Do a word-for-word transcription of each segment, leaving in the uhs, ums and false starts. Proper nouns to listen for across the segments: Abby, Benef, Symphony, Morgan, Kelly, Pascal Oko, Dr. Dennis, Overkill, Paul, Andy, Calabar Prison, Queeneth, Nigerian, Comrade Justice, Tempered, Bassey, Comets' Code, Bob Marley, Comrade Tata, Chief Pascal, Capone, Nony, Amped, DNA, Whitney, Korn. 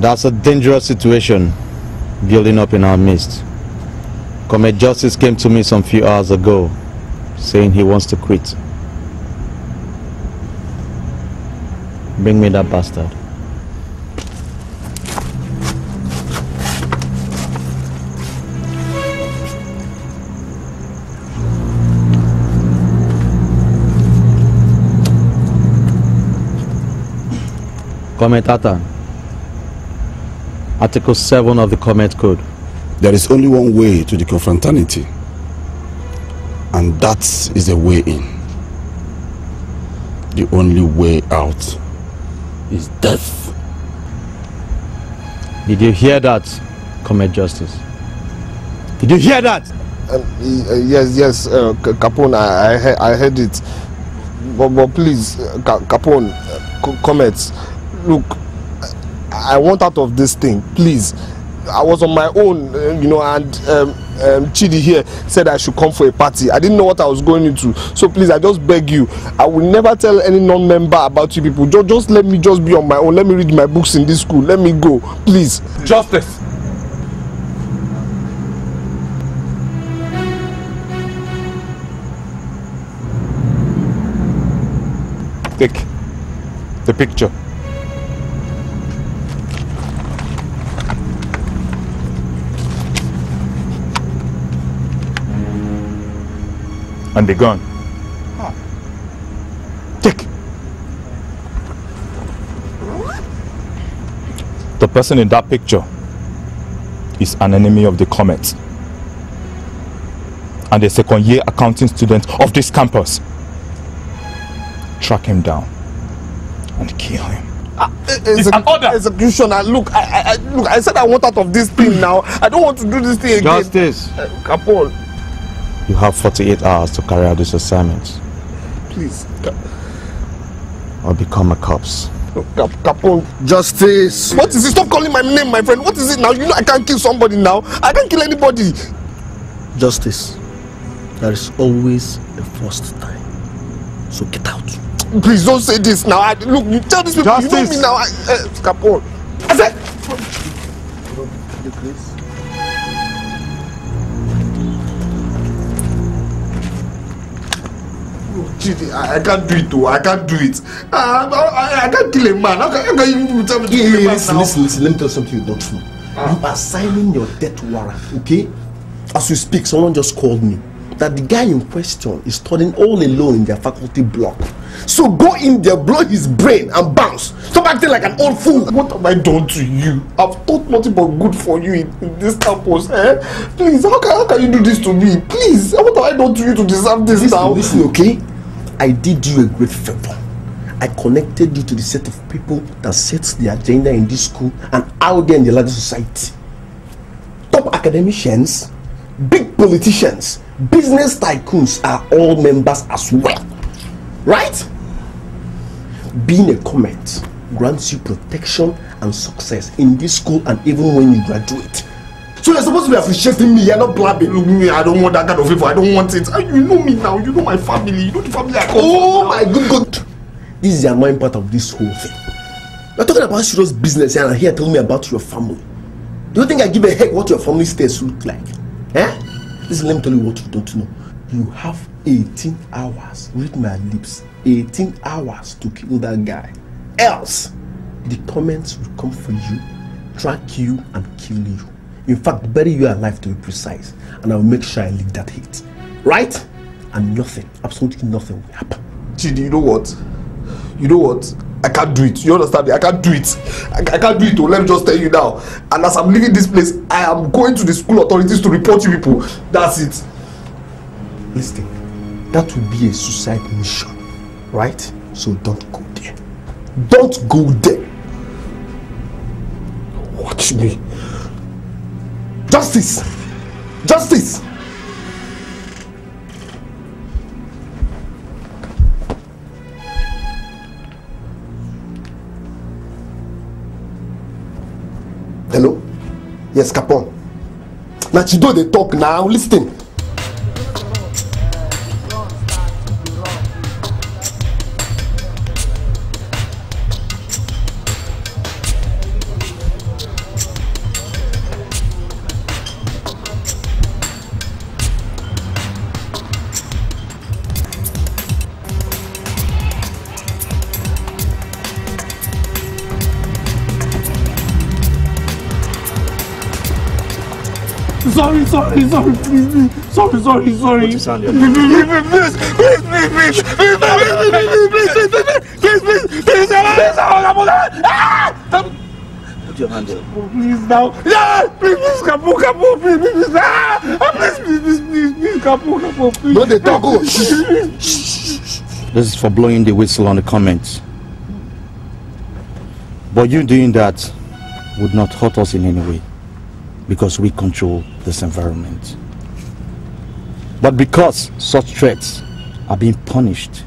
That's a dangerous situation building up in our midst. Comrade Justice came to me some few hours ago saying he wants to quit. Bring me that bastard. Comrade Tata, Article seven of the Comets' Code. There is only one way to the confraternity, and that is the way in. The only way out is death. Did you hear that, Comrade Justice? Did you hear that? Um, uh, yes, yes, uh, Capone, I, I, he I heard it. But, but please, uh, Ca Capone, uh, Comets, look, I want out of this thing, please. I was on my own, uh, you know, and um, um, Chidi here said I should come for a party. I didn't know what I was going into. So please, I just beg you, I will never tell any non-member about you people. Just, just let me just be on my own. Let me read my books in this school. Let me go, please. Justice. Take the picture. And they're gone. Huh. Take. The person in that picture is an enemy of the Comets and a second year accounting student of this campus. Track him down and kill him. Uh, it's an order. Executioner. Look, I, I, look, I said I want out of this thing now. I don't want to do this thing again. Justice. Uh, Capone. You have forty-eight hours to carry out this assignment. Please. Or become a corpse. Capone. Justice. What is it? Stop calling my name, my friend. What is it now? You know I can't kill somebody now. I can't kill anybody. Justice. There is always a first time. So get out. Please don't say this now. I, look, you tell these people. Justice. You know me now. I, uh, Capone. I said. I, I can't do it though, I can't do it. I, I, I can't kill a man. How can, how can you tell me to kill a man? Listen, now? listen, listen, let me tell you something you don't know. Uh. You are signing your death warrant, okay? As you speak, someone just called me that the guy in question is studying all alone in their faculty block. So go in there, blow his brain and bounce. Stop acting like an old fool. What have I done to you? I've taught nothing but good for you in, in this campus, eh? Please, how can, how can you do this to me? Please, what have I done to you to deserve this listen, now? Listen, okay? I did you a great favor. I connected you to the set of people that sets the agenda in this school and out there in the larger society. Top academicians, big politicians, business tycoons are all members as well. Right? Being a Comet grants you protection and success in this school and even when you graduate. So you're supposed to be appreciating me, you're not blabbing. Look, me, I don't want that kind of favor, I don't want it. You know me now, you know my family, you know the family I come Oh my good God. This is the annoying part of this whole thing. You're talking about serious business and here telling me about your family. Do you think I give a heck what your family status look like? Eh? Listen, let me tell you what you don't know. You have eighteen hours, read my lips, eighteen hours to kill that guy. Else, the Comets will come for you, track you and kill you. In fact, bury you alive to be precise, and I'll make sure I leave that hit. Right? And nothing, absolutely nothing will happen. Chidi, you know what? You know what? I can't do it. You understand me? I can't do it. I, I can't do it. Oh, let me just tell you now. And as I'm leaving this place, I am going to the school authorities to report you people. That's it. Listen, that will be a suicide mission. Right? So don't go there. Don't go there. Watch me. Justice! Justice! Hello? Yes, Capone. Now, you know they talk now. Listen. Sorry, sorry, sorry, please, sorry, sorry, sorry. Please, please, please, please, please, please, please, please now. Yeah, please, please, Capo, Capo, please, please, please, please, please, please, Capo, Capo, please. No, they talk. This is for blowing the whistle on the comments. But you doing that would not hurt us in any way, because we control this environment. But because such threats are being punished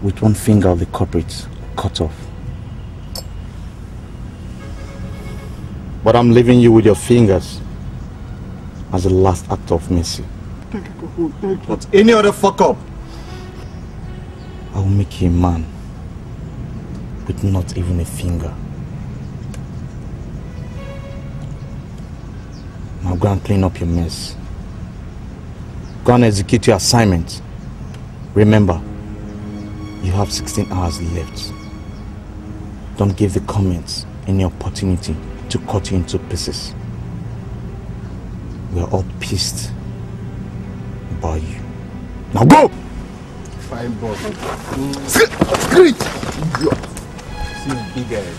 with one finger of the culprits cut off. But I'm leaving you with your fingers as a last act of mercy. Thank you, thank you. But any other fuck up, I will make you a man with not even a finger. Now go and clean up your mess. Go and execute your assignment. Remember, you have sixteen hours left. Don't give the comments any opportunity to cut you into pieces. We are all pissed about you. Now go! Fine, boss. Screech! See you, big head.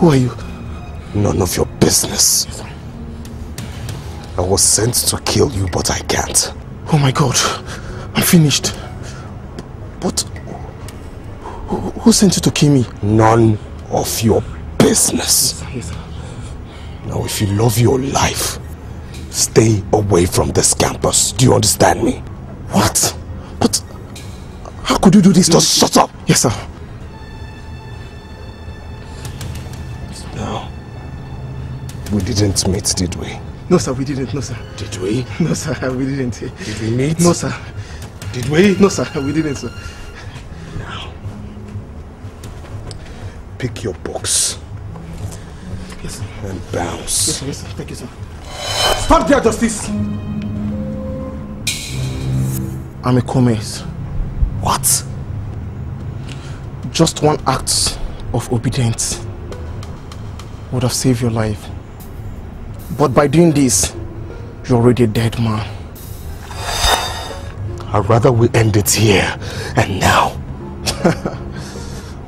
Who are you? None of your business. Yes, I was sent to kill you, but I can't. Oh my God. I'm finished. But who sent you to kill me? None of your business. Yes, sir, yes, sir. Now, if you love your life, stay away from this campus. Do you understand me? What? But how could you do this? Just shut up. Yes, sir. No. We didn't meet, did we? No, sir, we didn't. No, sir. Did we? No, sir, we didn't. Did we meet? No, sir. Did we? No, sir, we didn't, sir. Now, pick your books. Yes, sir. And bounce. Yes, sir, yes, sir. Thank you, sir. Stop there, Justice! I'm a Comet. What? Just one act of obedience would have saved your life. But by doing this, you're already a dead man. I'd rather we end it here and now.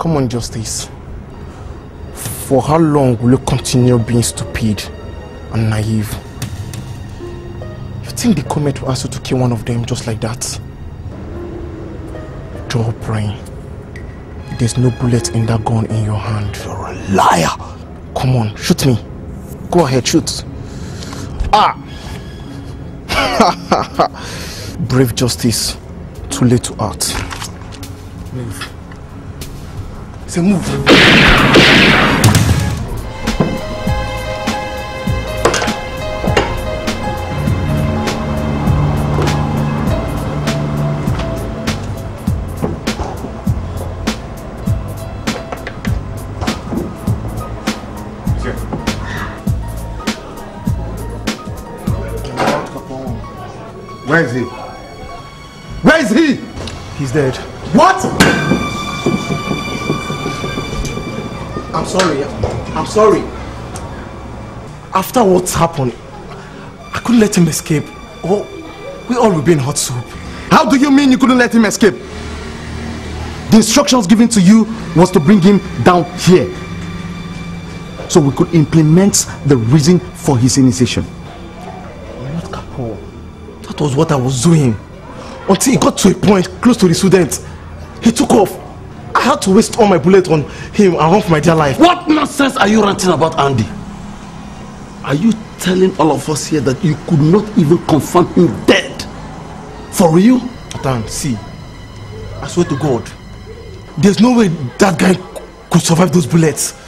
Come on, Justice. For how long will you continue being stupid and naive? You think the Comet will ask you to kill one of them just like that? Jaw brain. There's no bullet in that gun in your hand. You're a liar. Come on, shoot me. Go ahead, shoot. Ah! Brave Justice. Too late to act. Move. Say move. Where is he? Where is he? He's dead. What? I'm sorry. I'm sorry. After what's happened, I couldn't let him escape. Oh, we all will be in hot soup. How do you mean you couldn't let him escape? The instructions given to you was to bring him down here, so we could implement the reason for his initiation. That was what I was doing, until he got to a point close to the student. He took off. I had to waste all my bullets on him and run for my dear life. What nonsense are you ranting about, Andy? Are you telling all of us here that you could not even confirm him dead? For real? Damn, see, I swear to God, there's no way that guy could survive those bullets.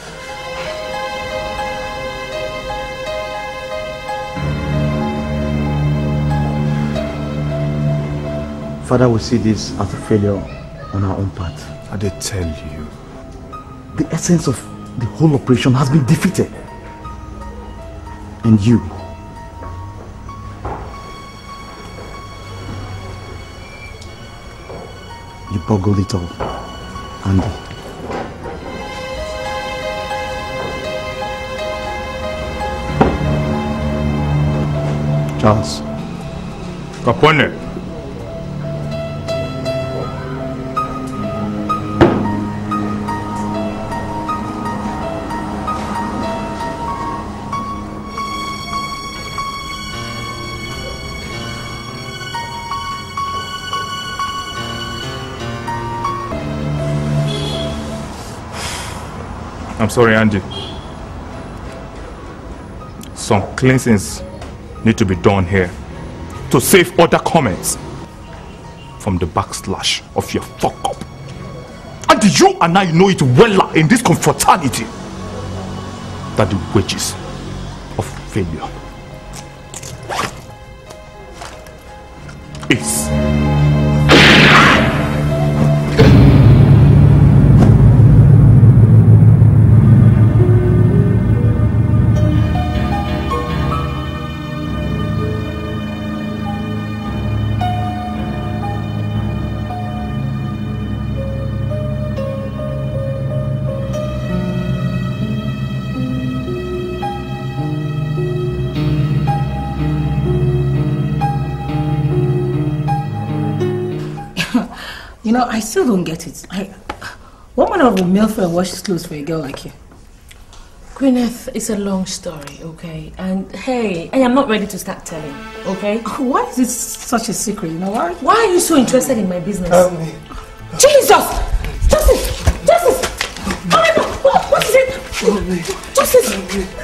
Father will see this as a failure on our own part. I did tell you. The essence of the whole operation has been defeated. And you. You boggled it all, Andy. Charles. Capone. I'm sorry, Andy. Some cleansings need to be done here to save other Comets from the backslash of your fuck-up. And you and I know it well in this confraternity that the wages of failure is... You know, I still don't get it. I, what manner of a male friend washes clothes for a girl like you? Gwyneth, it's a long story, okay? And hey, I am not ready to start telling, okay? Why is it such a secret, you know what? Why are you so interested in my business? Um, Jesus! Justice! Justice! Oh my God! What, what is it? Justice!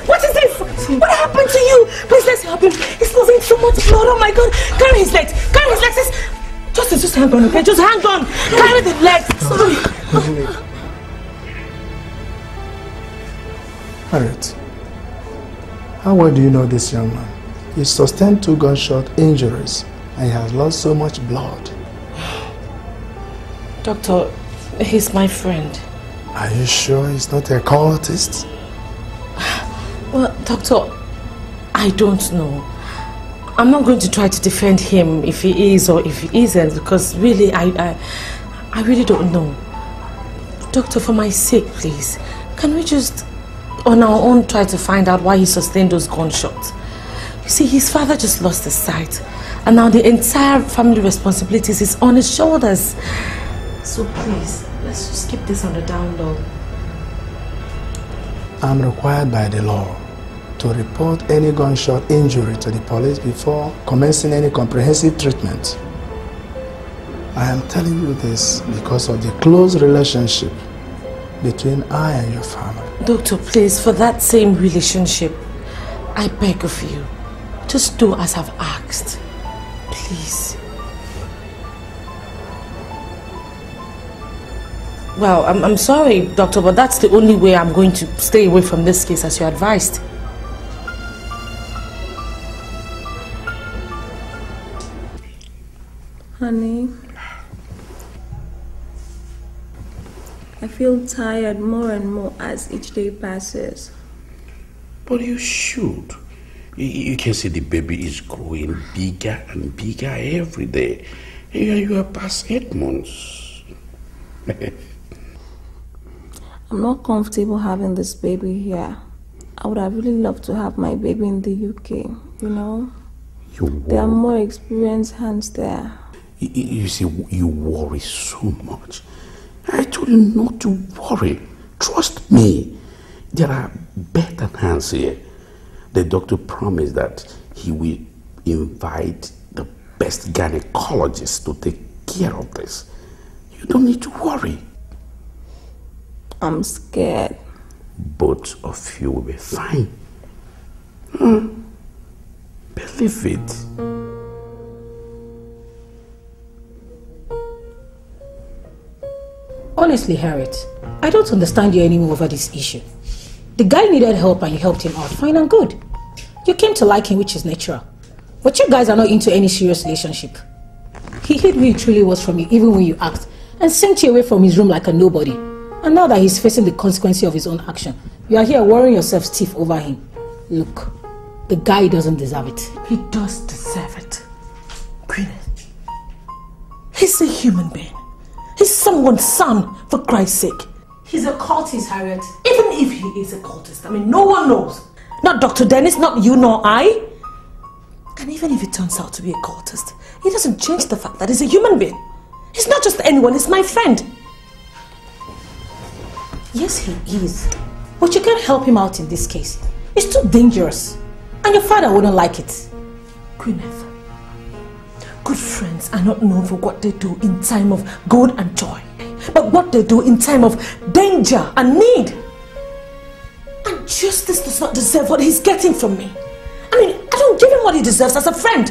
What is this? What happened to you? Please, let's help him. He's losing so much blood, oh my God! Carry his legs! Carry his legs! Justice, just hang on, okay? Just hang on! Carry the legs! Sorry! Harriet, how well do you know this young man? He sustained two gunshot injuries and he has lost so much blood. Doctor, he's my friend. Are you sure he's not a cultist? Well, Doctor, I don't know. I'm not going to try to defend him if he is or if he isn't, because really, I, I, I really don't know. Doctor, for my sake, please, can we just... on our own try to find out why he sustained those gunshots. You see, his father just lost his sight, and now the entire family responsibilities is on his shoulders. So please, let's just keep this on the down low. I'm required by the law to report any gunshot injury to the police before commencing any comprehensive treatment. I am telling you this because of the close relationship between I and your family. Doctor, please, for that same relationship, I beg of you, just do as I've asked. Please. Well, I'm, I'm sorry, Doctor, but that's the only way I'm going to stay away from this case, as you advised. Honey. I feel tired more and more as each day passes. But you should. You, you can see the baby is growing bigger and bigger every day. Here you are past eight months. I'm not comfortable having this baby here. I would have really loved to have my baby in the U K, you know? You worry. There are more experienced hands there. You, you see, you worry so much. I told you not to worry. Trust me. There are better hands here. The doctor promised that he will invite the best gynecologist to take care of this. You don't need to worry. I'm scared. Both of you will be fine. Huh? Believe it. Honestly, Harriet, I don't understand you anymore over this issue. The guy needed help and you helped him out, fine and good. You came to like him, which is natural. But you guys are not into any serious relationship. He hid who he truly was from you, even when you asked, and sent you away from his room like a nobody. And now that he's facing the consequences of his own action, you are here worrying yourself stiff over him. Look, the guy doesn't deserve it. He does deserve it. Gwyneth, he's a human being. He's someone's son, for Christ's sake. He's a cultist, Harriet. Even if he is a cultist, I mean, no one knows. Not Doctor Dennis, not you, nor I. And even if he turns out to be a cultist, it doesn't change the fact that he's a human being. He's not just anyone, he's my friend. Yes, he is. But you can't help him out in this case. It's too dangerous. And your father wouldn't like it. Queeneth. Good friends are not known for what they do in time of good and joy, but what they do in time of danger and need. And Justice does not deserve what he's getting from me. I mean, I don't give him what he deserves as a friend.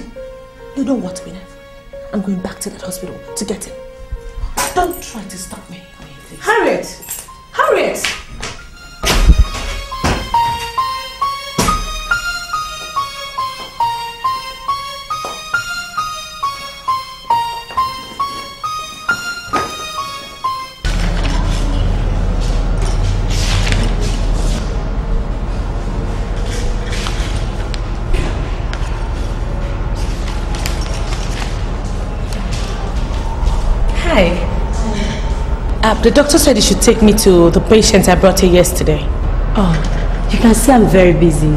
You know what, Benef? I'm going back to that hospital to get him. Don't try to stop me. Please. Harriet! Harriet! The doctor said he should take me to the patient I brought here yesterday. Oh, you can see I'm very busy.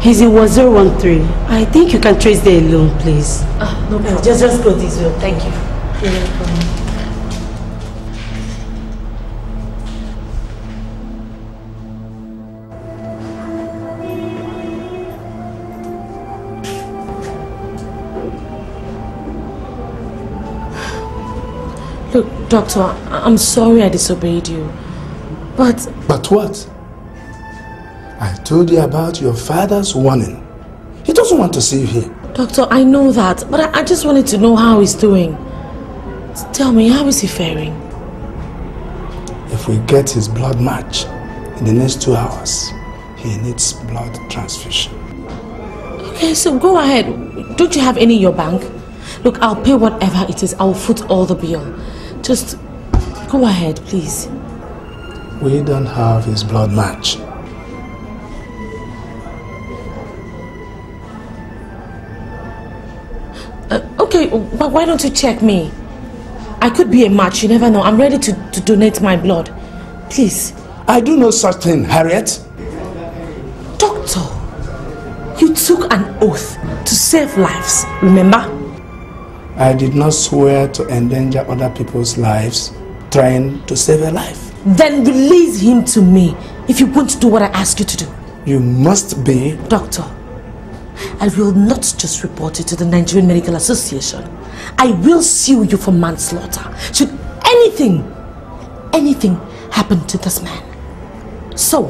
He's in Ward zero one three. I think you can trace there alone, please. Oh, no problem. Just, just go this way. Thank you. You're welcome. Look, Doctor, I I'm sorry I disobeyed you. But... But what? I told you about your father's warning. He doesn't want to see you here. Doctor, I know that, but I, I just wanted to know how he's doing. Tell me, how is he faring? If we get his blood match in the next two hours, he needs blood transfusion. Okay, so go ahead. Don't you have any in your bank? Look, I'll pay whatever it is. I'll foot all the bill. Just go ahead, please. We don't have his blood match. Uh, okay, but why don't you check me? I could be a match, you never know. I'm ready to, to donate my blood. Please. I do no such thing, Harriet. Doctor, you took an oath to save lives, remember? I did not swear to endanger other people's lives trying to save a life. Then release him to me if you won't do what I ask you to do. You must be... Doctor, I will not just report it to the Nigerian Medical Association. I will sue you for manslaughter. Should anything, anything happen to this man. So,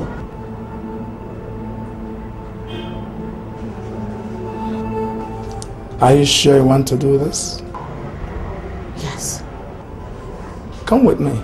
are you sure you want to do this? Yes. Come with me.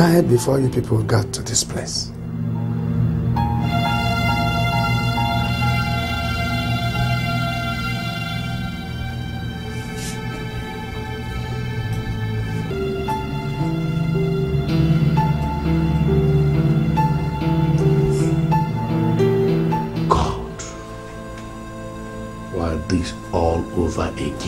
Died before you people got to this place. God, why this all over again?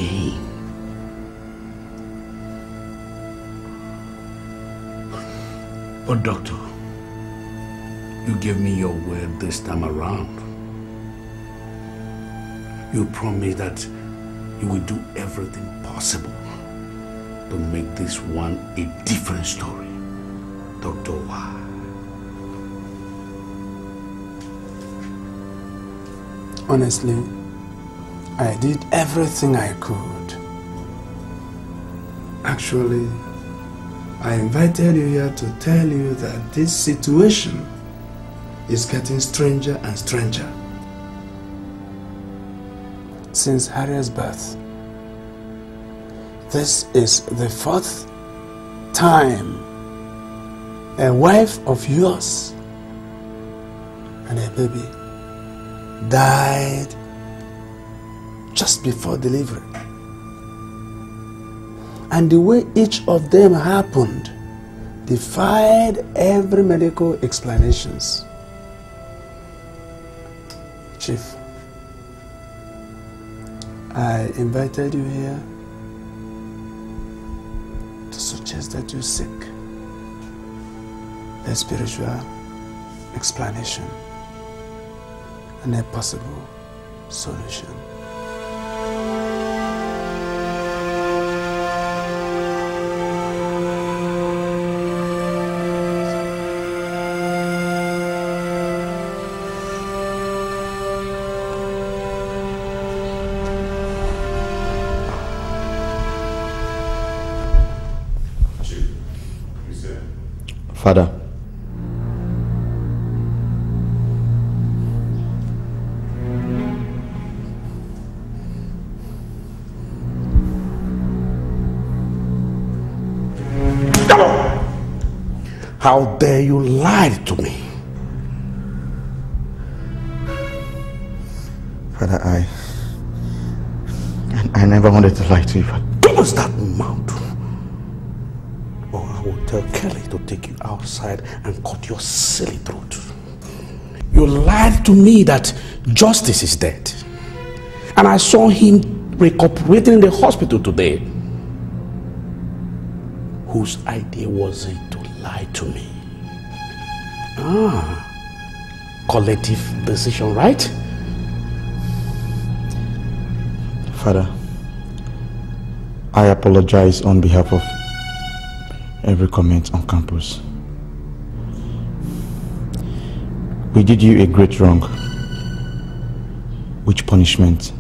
But Doctor, you gave me your word this time around. You promised that you would do everything possible to make this one a different story. Doctor, why? Honestly, I did everything I could. Actually, I invited you here to tell you that this situation is getting stranger and stranger. Since Harriet's birth, this is the fourth time a wife of yours and a baby died just before delivery. and the way each of them happened defied every medical explanations. Chief, I invited you here to suggest that you seek a spiritual explanation and a possible solution. Father, how dare you lie to me? Father, I... I never wanted to lie to you, but close that mouth, or I will tell Kelly to take you outside and cut your silly throat. You lied to me that Justice is dead. And I saw him recuperating in the hospital today. Whose idea was it to lie to me? Ah, collective decision, right? Father, I apologize on behalf of every comment on campus. We did you a great wrong, which punishment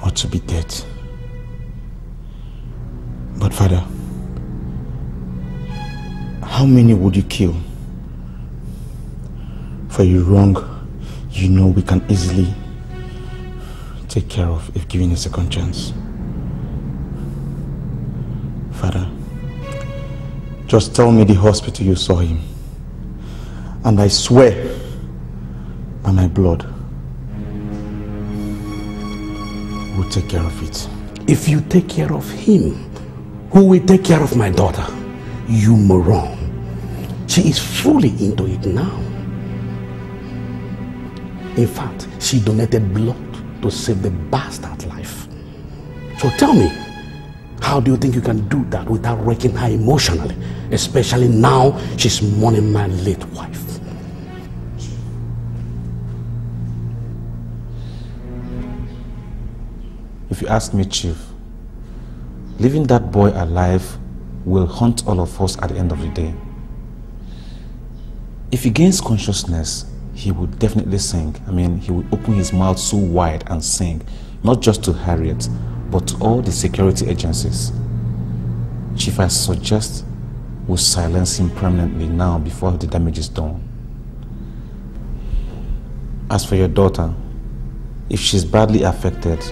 ought to be death. But Father, how many would you kill for a wrong you know we can easily take care of if given a second chance? Father, just tell me the hospital you saw him, and I swear by my blood, we'll take care of it. If you take care of him, who will take care of my daughter? You moron. She is fully into it now. In fact, she donated blood to save the bastard life. So tell me, how do you think you can do that without wrecking her emotionally? Especially now she's mourning my late wife. If you ask me, Chief, leaving that boy alive will haunt all of us at the end of the day. If he gains consciousness, he will definitely sing. I mean, he will open his mouth so wide and sing, not just to Harriet, but to all the security agencies. Chief, I suggest we silence him permanently now before the damage is done. As for your daughter, if she's badly affected,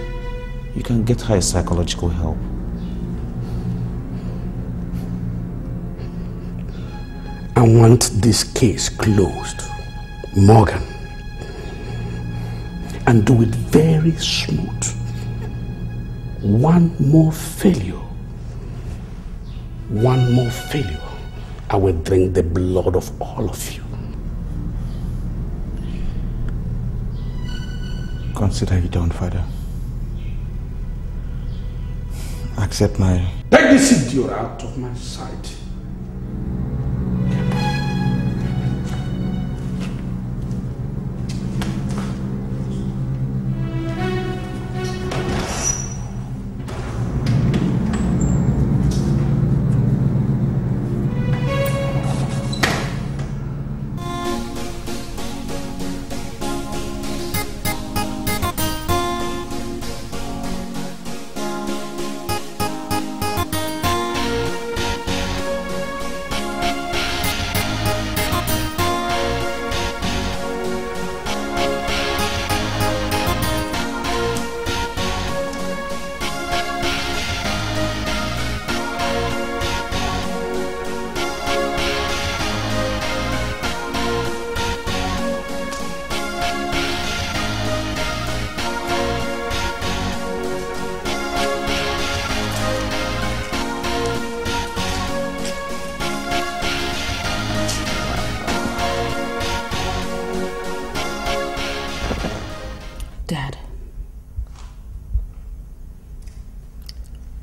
you can get her psychological help. I want this case closed, Morgan, and do it very smooth. One more failure, one more failure, I will drink the blood of all of you. Consider it done, Father. Accept my... Take this idiot out of my sight.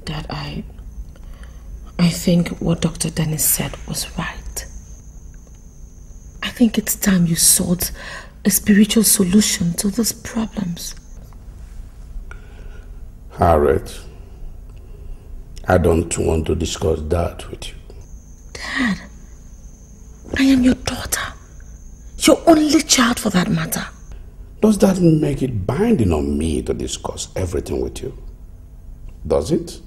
that I... I think what Doctor Dennis said was right. I think it's time you sought a spiritual solution to these problems. Harriet, I don't want to discuss that with you. Dad, I am your daughter. Your only child for that matter. Does that make it binding on me to discuss everything with you? Does it?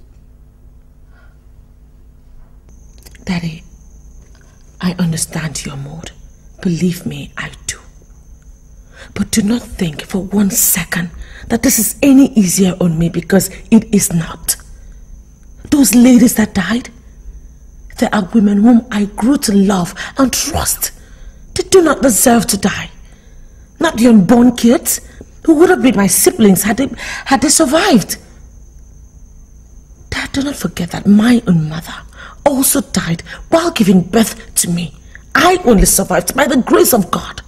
Daddy, I understand your mood. Believe me, I do. But do not think for one second that this is any easier on me, because it is not. Those ladies that died, they are women whom I grew to love and trust. They do not deserve to die. Not the unborn kids, who would have been my siblings had they, had they survived. Dad, do not forget that my own mother also died while giving birth to me. I only survived by the grace of God.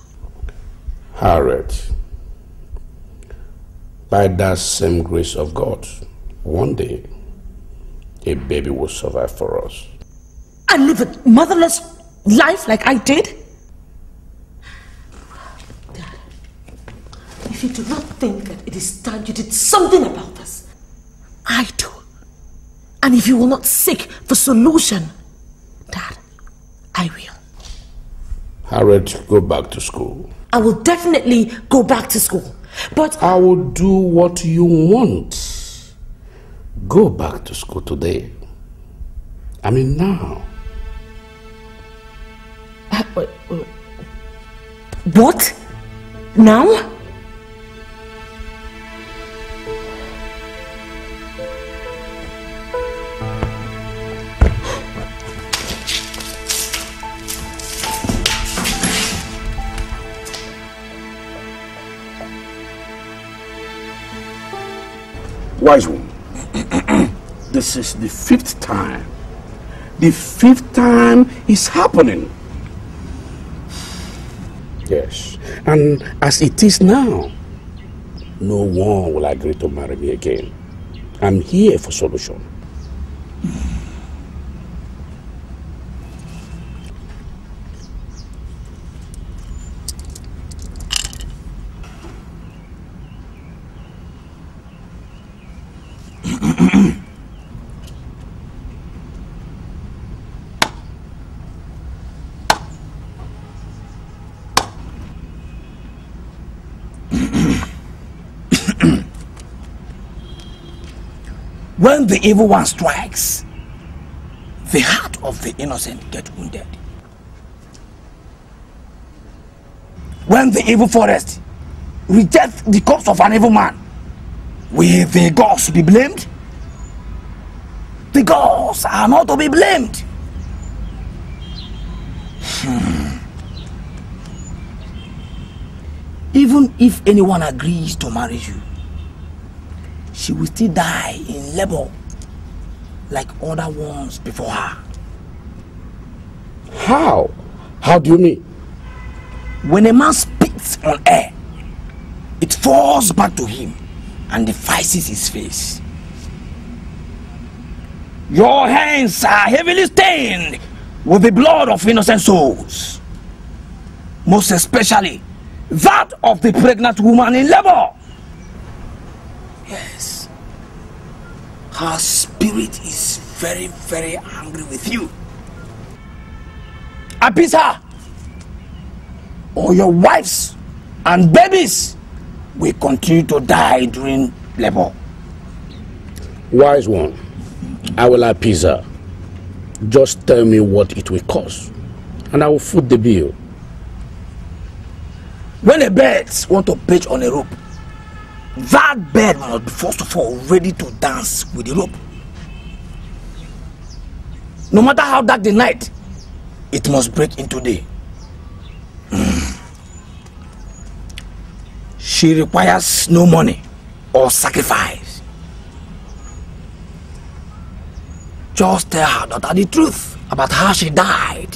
Harriet, by that same grace of God, one day, a baby will survive for us. And live a motherless life like I did? Dad, if you do not think that it is time you did something about this, I do. And if you will not seek for solution, Dad, I will. Harriet, go back to school. I will definitely go back to school, but... I will do what you want. Go back to school today. I mean now. Uh, uh, uh, what? Now? Wise woman, this is the fifth time. The fifth time it's happening. Yes, and as it is now, no one will agree to marry me again. I'm here for solution. When the evil one strikes, the heart of the innocent gets wounded. When the evil forest rejects the corpse of an evil man, will the gods be blamed? The gods are not to be blamed. Hmm. Even if anyone agrees to marry you, she will still die in labor like other ones before her. How? How do you mean? When a man spits on air, it falls back to him and defices his face. Your hands are heavily stained with the blood of innocent souls, most especially that of the pregnant woman in labor. Yes, her spirit is very, very angry with you. Abisa, or your wives and babies will continue to die during labor. Wise one, I will appease her. Just tell me what it will cost, and I will foot the bill. When the birds want to perch on a rope, that bird will not be forced to fall, ready to dance with the rope. No matter how dark the night, it must break into day. She requires no money or sacrifice. Just tell her daughter the truth about how she died,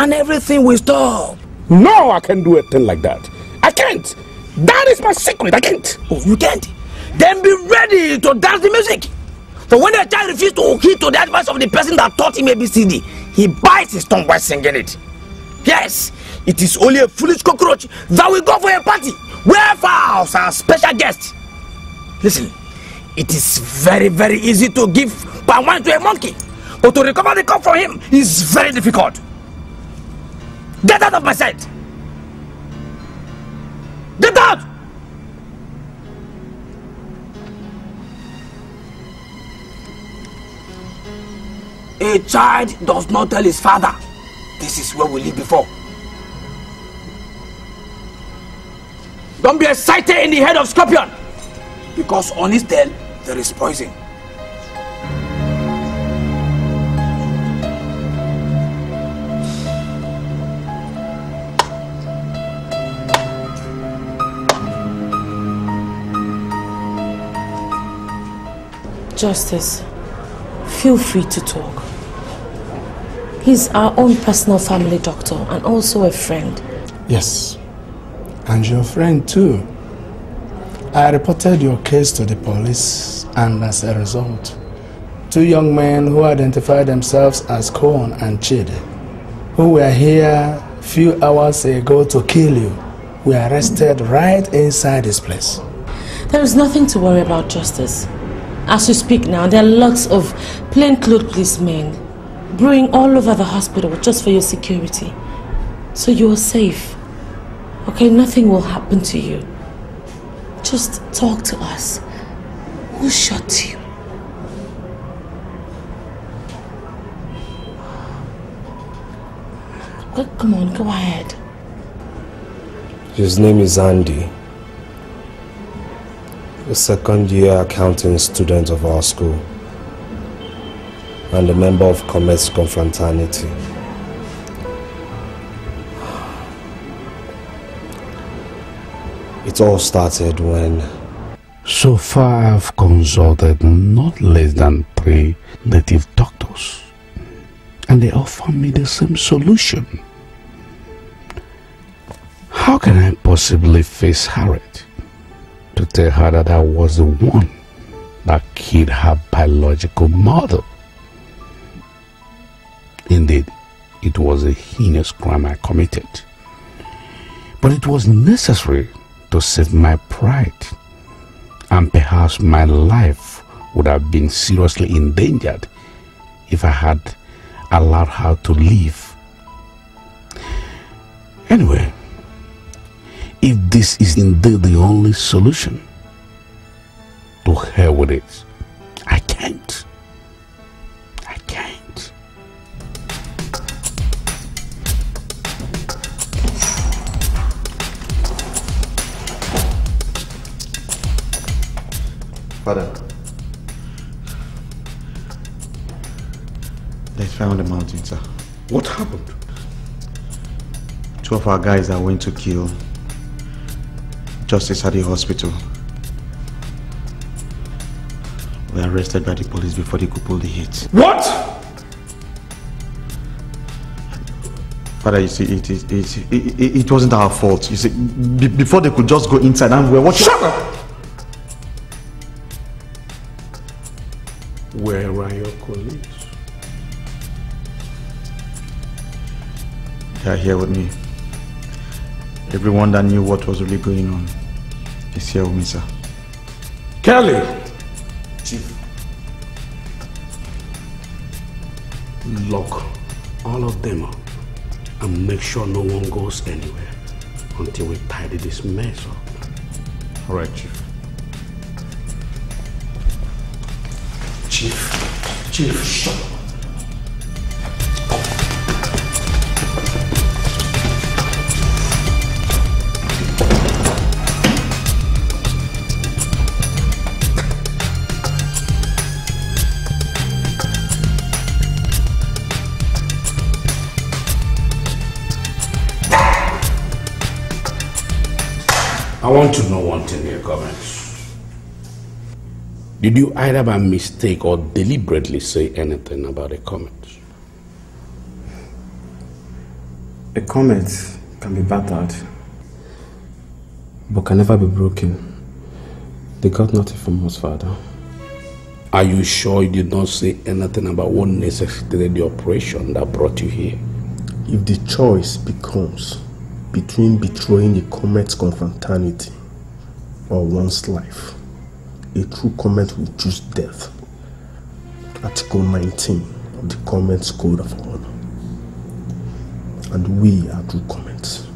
and everything will stop. No, I can't do a thing like that. I can't. That is my secret. I can't. Oh, you can't? Then be ready to dance the music. But when the child refused to heed to the advice of the person that taught him A B C D, he bites his tongue while singing it. Yes, it is only a foolish cockroach that will go for a party where fowls are special guests. Listen, it is very, very easy to give palm wine to a monkey, but to recover the cup from him is very difficult. Get out of my sight! Get out! A child does not tell his father, this is where we lived before. Don't be excited in the head of scorpion, because on his tail there is poison. Justice, feel free to talk. He's our own personal family doctor and also a friend. Yes, and your friend too. I reported your case to the police, and as a result, two young men who identified themselves as Korn and Chidi, who were here a few hours ago to kill you, were arrested right inside this place. There is nothing to worry about, Justice. As you speak now, there are lots of plainclothes policemen brewing all over the hospital just for your security. So you are safe. Okay, nothing will happen to you. Just talk to us. Who shot you? Come on, go ahead. His name is Andy. A second year accounting student of our school and a member of Comets' Code fraternity. It all started when... So far I've consulted not less than three native doctors and they offer me the same solution. How can I possibly face Harriet? To tell her that I was the one that killed her biological mother. Indeed, it was a heinous crime I committed. But it was necessary to save my pride, and perhaps my life would have been seriously endangered if I had allowed her to live. Anyway, if this is indeed the only solution, to hell with it. I can't. I can't. Father, they found a mountain, sir. What happened? Two of our guys that went to kill Justice at the hospital were arrested by the police before they could pull the hit. What? Father, you see, it, it, it, it, it wasn't our fault. You see, b before they could just go inside and we were watching... Shut up! Where are your colleagues? They are here with me. Everyone that knew what was really going on. It's here with me, sir. Kelly! Chief. Lock all of them up and make sure no one goes anywhere until we tidy this mess up. All right, Chief. Chief. Chief, shut up. I want to know one thing in your comments. Did you either by mistake or deliberately say anything about a comet? A comet can be battered, but can never be broken. They got nothing from us, Father. Are you sure you did not say anything about what necessitated the operation that brought you here? If the choice becomes between betraying the Comets' confraternity or one's life, a true Comet will choose death. Article nineteen of the Comets' Code of Honor. And we are true Comets.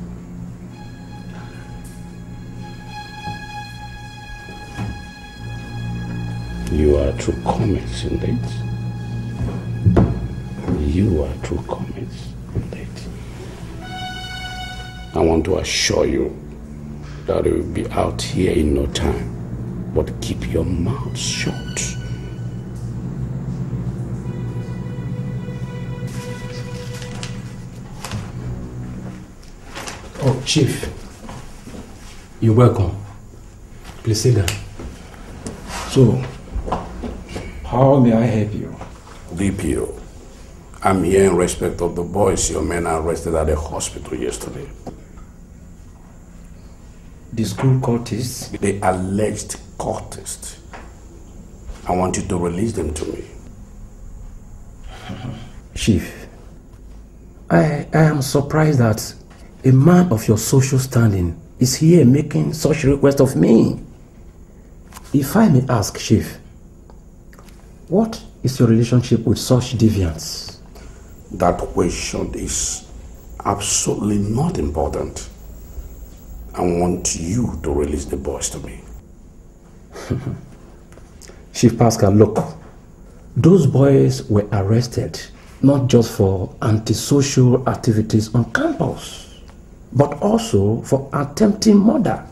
You are true Comets, indeed. You are true Comets, indeed. I want to assure you that you will be out here in no time, but keep your mouth shut. Oh, Chief, you're welcome. Please sit down. So, how may I help you? D P O, I'm here in respect of the boys your men arrested at the hospital yesterday. The school cultists? The alleged cultists. I want you to release them to me. Chief, I, I am surprised that a man of your social standing is here making such a request of me. If I may ask, Chief, what is your relationship with such deviants? That question is absolutely not important. I want you to release the boys to me. Chief Pascal, look, those boys were arrested not just for antisocial activities on campus, but also for attempting murder.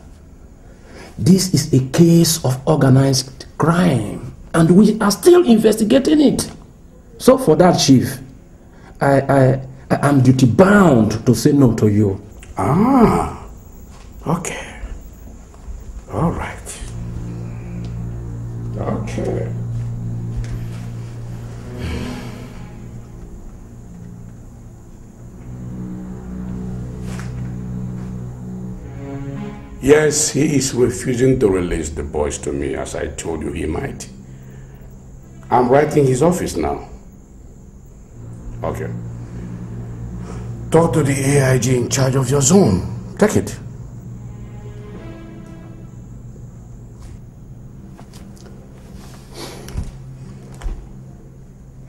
This is a case of organized crime, and we are still investigating it. So for that, Chief, I, I, I am duty-bound to say no to you. Ah, okay. All right. Okay. Yes, he is refusing to release the boys to me, as I told you he might. I'm right in his office now. Okay. Talk to the A I G in charge of your zone. Take it.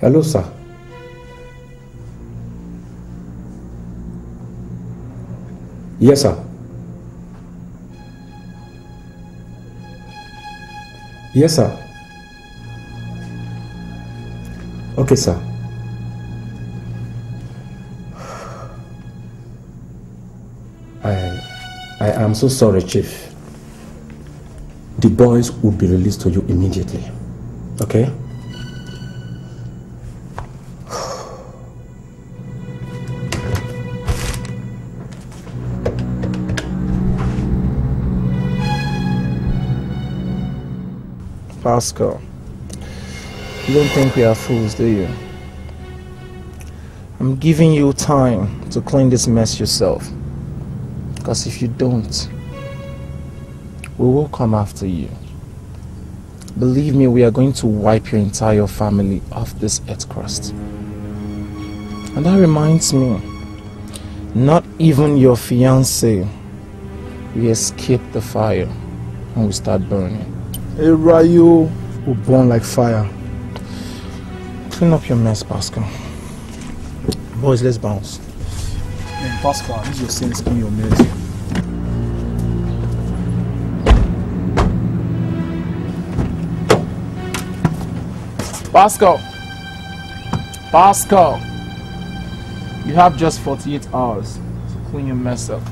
Hello, sir. Yes, sir. Yes, sir. Okay, sir. I, I am so sorry, Chief. The boys will be released to you immediately. Okay? Pascal. You don't think we are fools, do you? I'm giving you time to clean this mess yourself. Because if you don't, we will come after you. Believe me, we are going to wipe your entire family off this earth crust. And that reminds me, not even your fiancé will escape the fire when we start burning. Hey, Rayo will burn like fire. Clean up your mess, Pascal. Boys, let's bounce. Hey, Pascal, use your sense, clean your mess. Pascal! Pascal! You have just forty-eight hours to clean your mess up.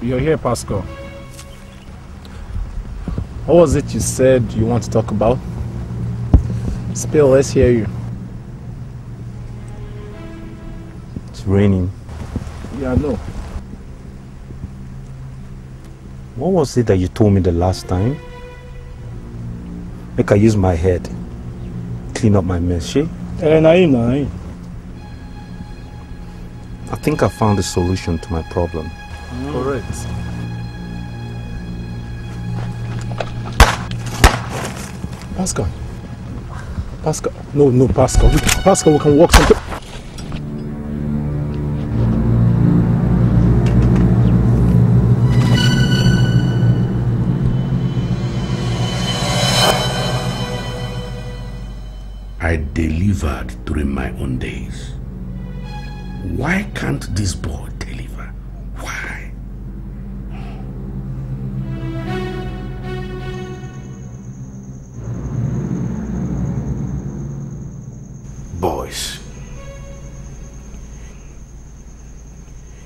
You're here, Pascal. What was it you said you want to talk about? Spill, let's hear you. It's raining. Yeah, I know. What was it that you told me the last time? Make I use my head. clean up my mess, she? Eh, Naim, Naim. I think I found a solution to my problem. Mm. Correct. Pascal, Pascal, no, no, Pascal, Pascal, we can walk something. I delivered during my own days. Why can't this boy deliver? Why? Boys,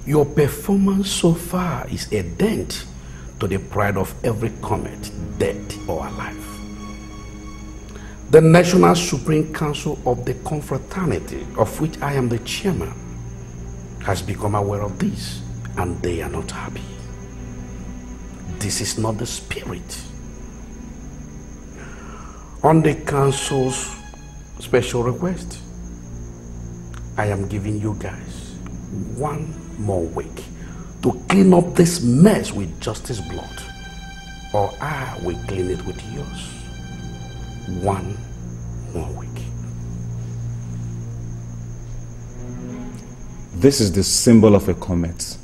your performance so far is a dent to the pride of every Comet, dead or alive. The National Supreme Council of the Confraternity, of which I am the chairman, has become aware of this, and they are not happy. This is not the spirit. On the Council's special request, I am giving you guys one more week to clean up this mess with justice blood, or I will clean it with yours. One more week. This is the symbol of a Comet,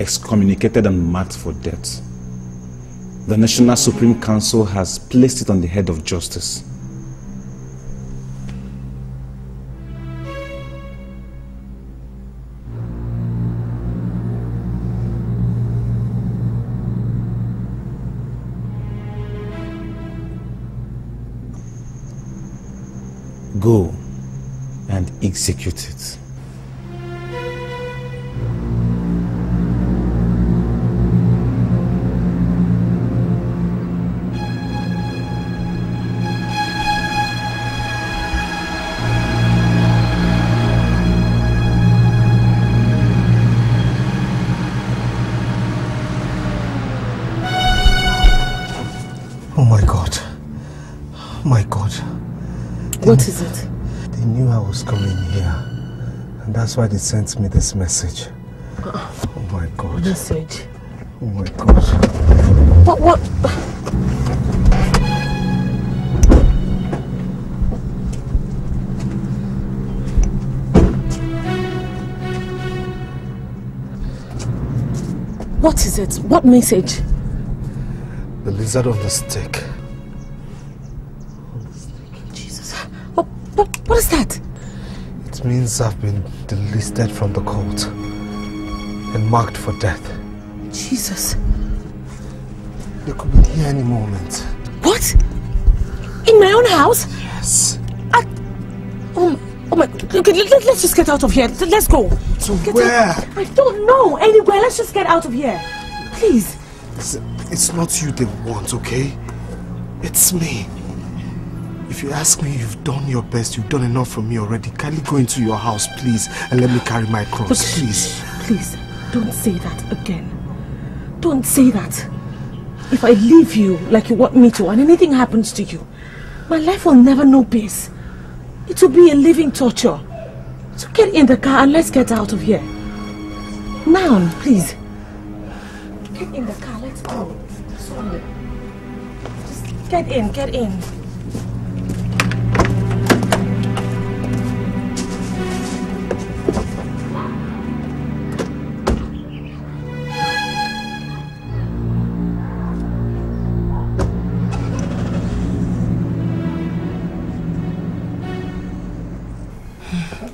excommunicated and marked for death. The National Supreme Council has placed it on the head of justice. Go and execute it. Oh my God. My God. What is it? They knew I was coming here, and that's why they sent me this message. Uh, oh my God. Message? Oh my God. What, what? What is it? What message? The lizard on the stick. What is that? It means I've been delisted from the cult and marked for death. Jesus. They could be here any moment. What? In my own house? Yes. I, oh, oh my God. Okay, let, let's just get out of here. Let's go. To get where? Out. I don't know. Anywhere. Let's just get out of here. Please. It's, it's not you they want, okay? It's me. If you ask me, you've done your best, you've done enough for me already. Kindly go into your house, please, and let me carry my cross, please. Please, don't say that again. Don't say that. If I leave you like you want me to and anything happens to you, my life will never know peace. It will be a living torture. So get in the car and let's get out of here. Now, please. Get in the car, let's go. Sorry. Just get in, get in.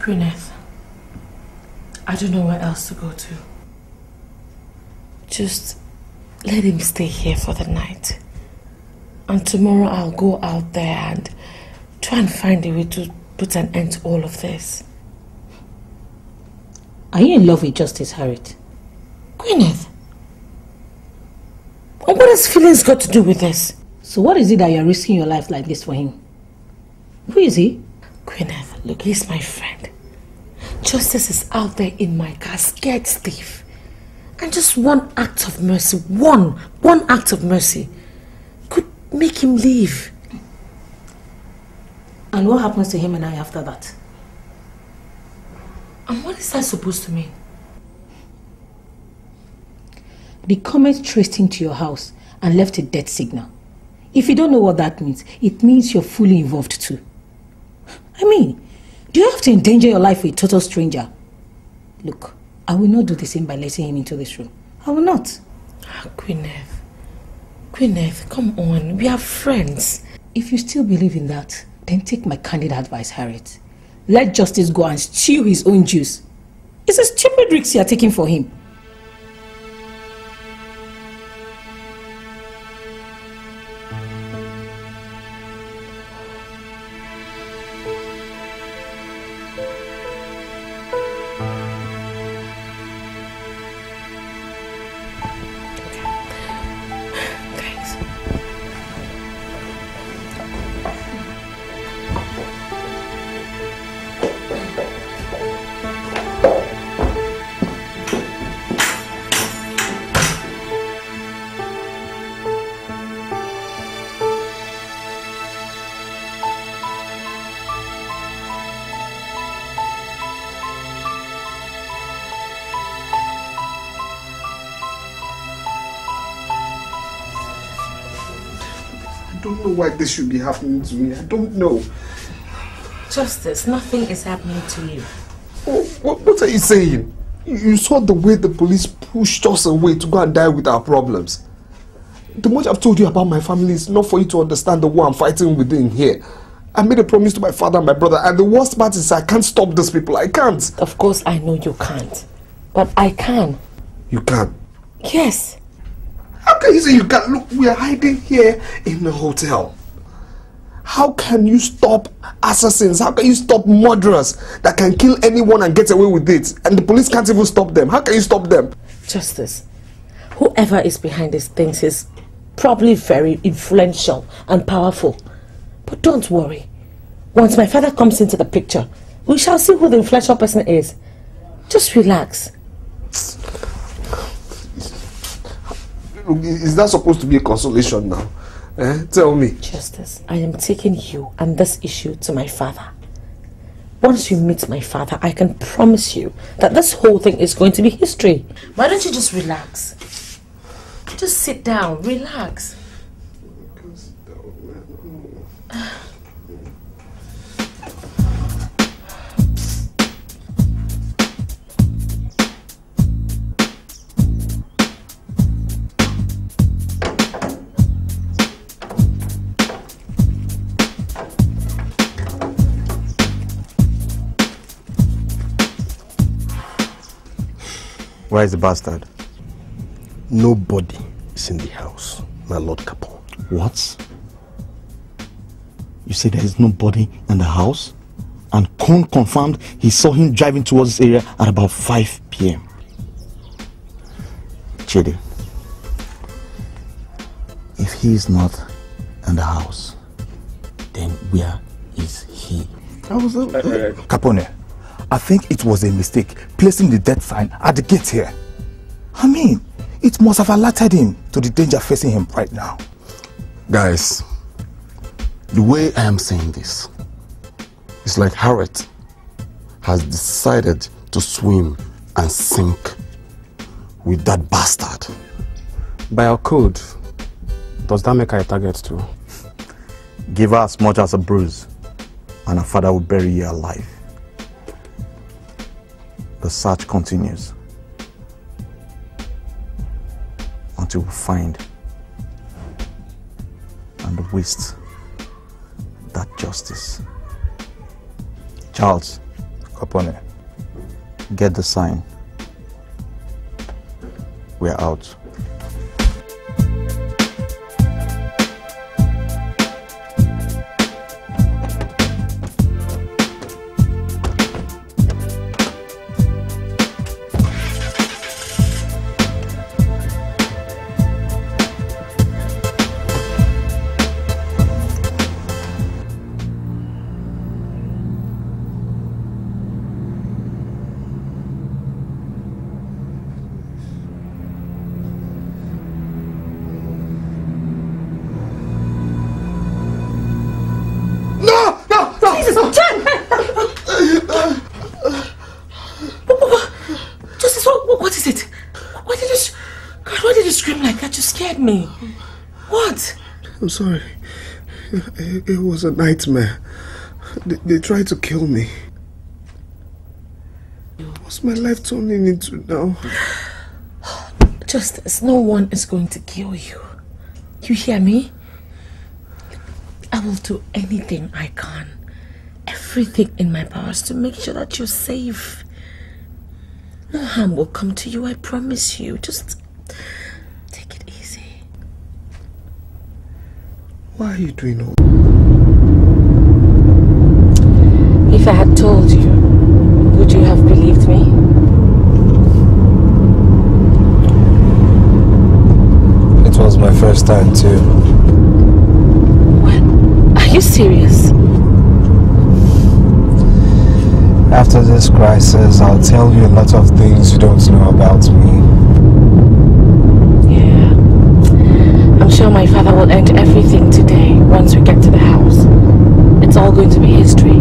Gwyneth, I don't know where else to go to. Just let him stay here for the night. And tomorrow I'll go out there and try and find a way to put an end to all of this. Are you in love with Justice Harriet? Gwyneth, what has feelings got to do with this? So what is it that you're risking your life like this for him? Who is he? Gwyneth, look, he's my friend. Justice is out there in my car, scared stiff. And just one act of mercy, one, one act of mercy could make him leave. And what happens to him and I after that? And what is that supposed to mean? The comet traced him to your house and left a death signal. If you don't know what that means, it means you're fully involved too. I mean, do you have to endanger your life with a total stranger? Look, I will not do the same by letting him into this room. I will not. Ah, Gwyneth. Gwyneth, come on. We are friends. If you still believe in that, then take my candid advice, Harriet. Let Justice go and chew his own juice. It's a stupid risk you are taking for him. Why this should be happening to me. I don't know. Justice, nothing is happening to you. Oh, what, what are you saying? You, you saw the way the police pushed us away to go and die with our problems. The much I've told you about my family is not for you to understand the war I'm fighting within here. I made a promise to my father and my brother, and the worst part is I can't stop these people. I can't. Of course I know you can't. But I can. You can? Yes. How can you say you can't? Look, we are hiding here in the hotel. How can you stop assassins? How can you stop murderers that can kill anyone and get away with it? And the police can't even stop them. How can you stop them? Justice, whoever is behind these things is probably very influential and powerful. But don't worry. Once my father comes into the picture, we shall see who the influential person is. Just relax. Is that supposed to be a consolation now? Eh? Tell me. Justice, I am taking you and this issue to my father. Once you meet my father, I can promise you that this whole thing is going to be history. Why don't you just relax? Just sit down, relax. Where is the bastard? Nobody is in the house, my Lord Capone. What? You say there is nobody in the house? And Korn confirmed he saw him driving towards this area at about five p m Chidi, if he is not in the house, then where is he? I was uh, uh, Capone. I think it was a mistake placing the death sign at the gate here. I mean, it must have alerted him to the danger facing him right now. Guys, the way I am saying this, it's like Harriet has decided to swim and sink with that bastard. By our code, does that make her a target too? Give her as much as a bruise and her father will bury you alive. The search continues until we find and waste that justice. Charles, Capone, get the sign. We're out. me? What? I'm sorry. It, it was a nightmare. They, they tried to kill me. What's my life turning into now? Justice, no one is going to kill you. You hear me? I will do anything I can. Everything in my powers to make sure that you're safe. No harm will come to you, I promise you. Just take it easy. Why are you doing all this? If I had told you, would you have believed me? It was my first time too. What? Are you serious? After this crisis, I'll tell you a lot of things you don't know about me. Yeah. I'm sure my father will end everything today once we get to the house. It's all going to be history.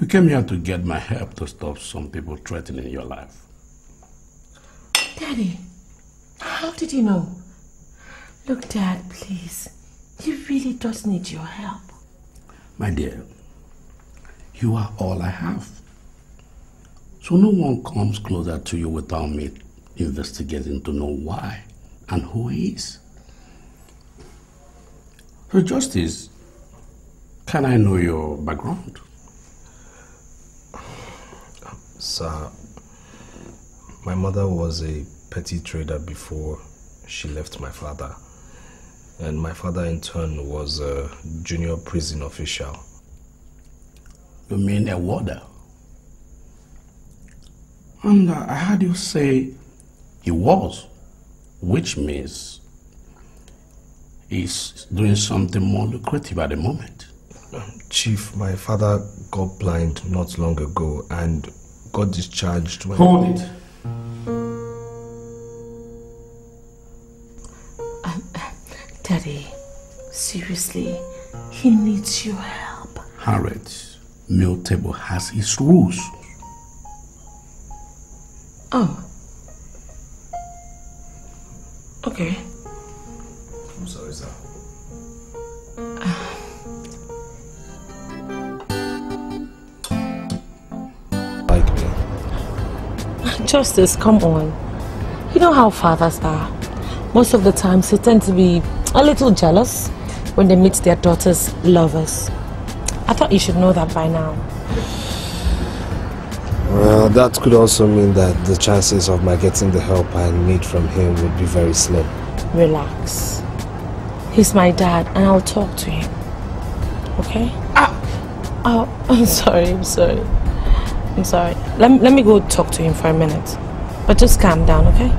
You came here to get my help to stop some people threatening your life. Daddy, how did you know? Look, Dad, please. You really just need your help. My dear, you are all I have. So no one comes closer to you without me investigating to know why and who he is. So, Justice, can I know your background? Sir, my mother was a petty trader before she left my father, and my father in turn was a junior prison official. You mean a warder? And I heard you say he was, which means he's doing something more lucrative at the moment. Chief, my father got blind not long ago and got discharged when... Hold it. Um, Daddy, seriously, he needs your help. Harriet, meal table has its rules. Oh. Okay. I'm sorry, sir. Justice, come on. You know how fathers are. Most of the times, they tend to be a little jealous when they meet their daughters' lovers. I thought you should know that by now. Well, that could also mean that the chances of my getting the help I need from him would be very slim. Relax. He's my dad, and I'll talk to him. Okay? Ah! Oh, I'm sorry, I'm sorry. I'm sorry. Let me, let me go talk to him for a minute. But just calm down, okay?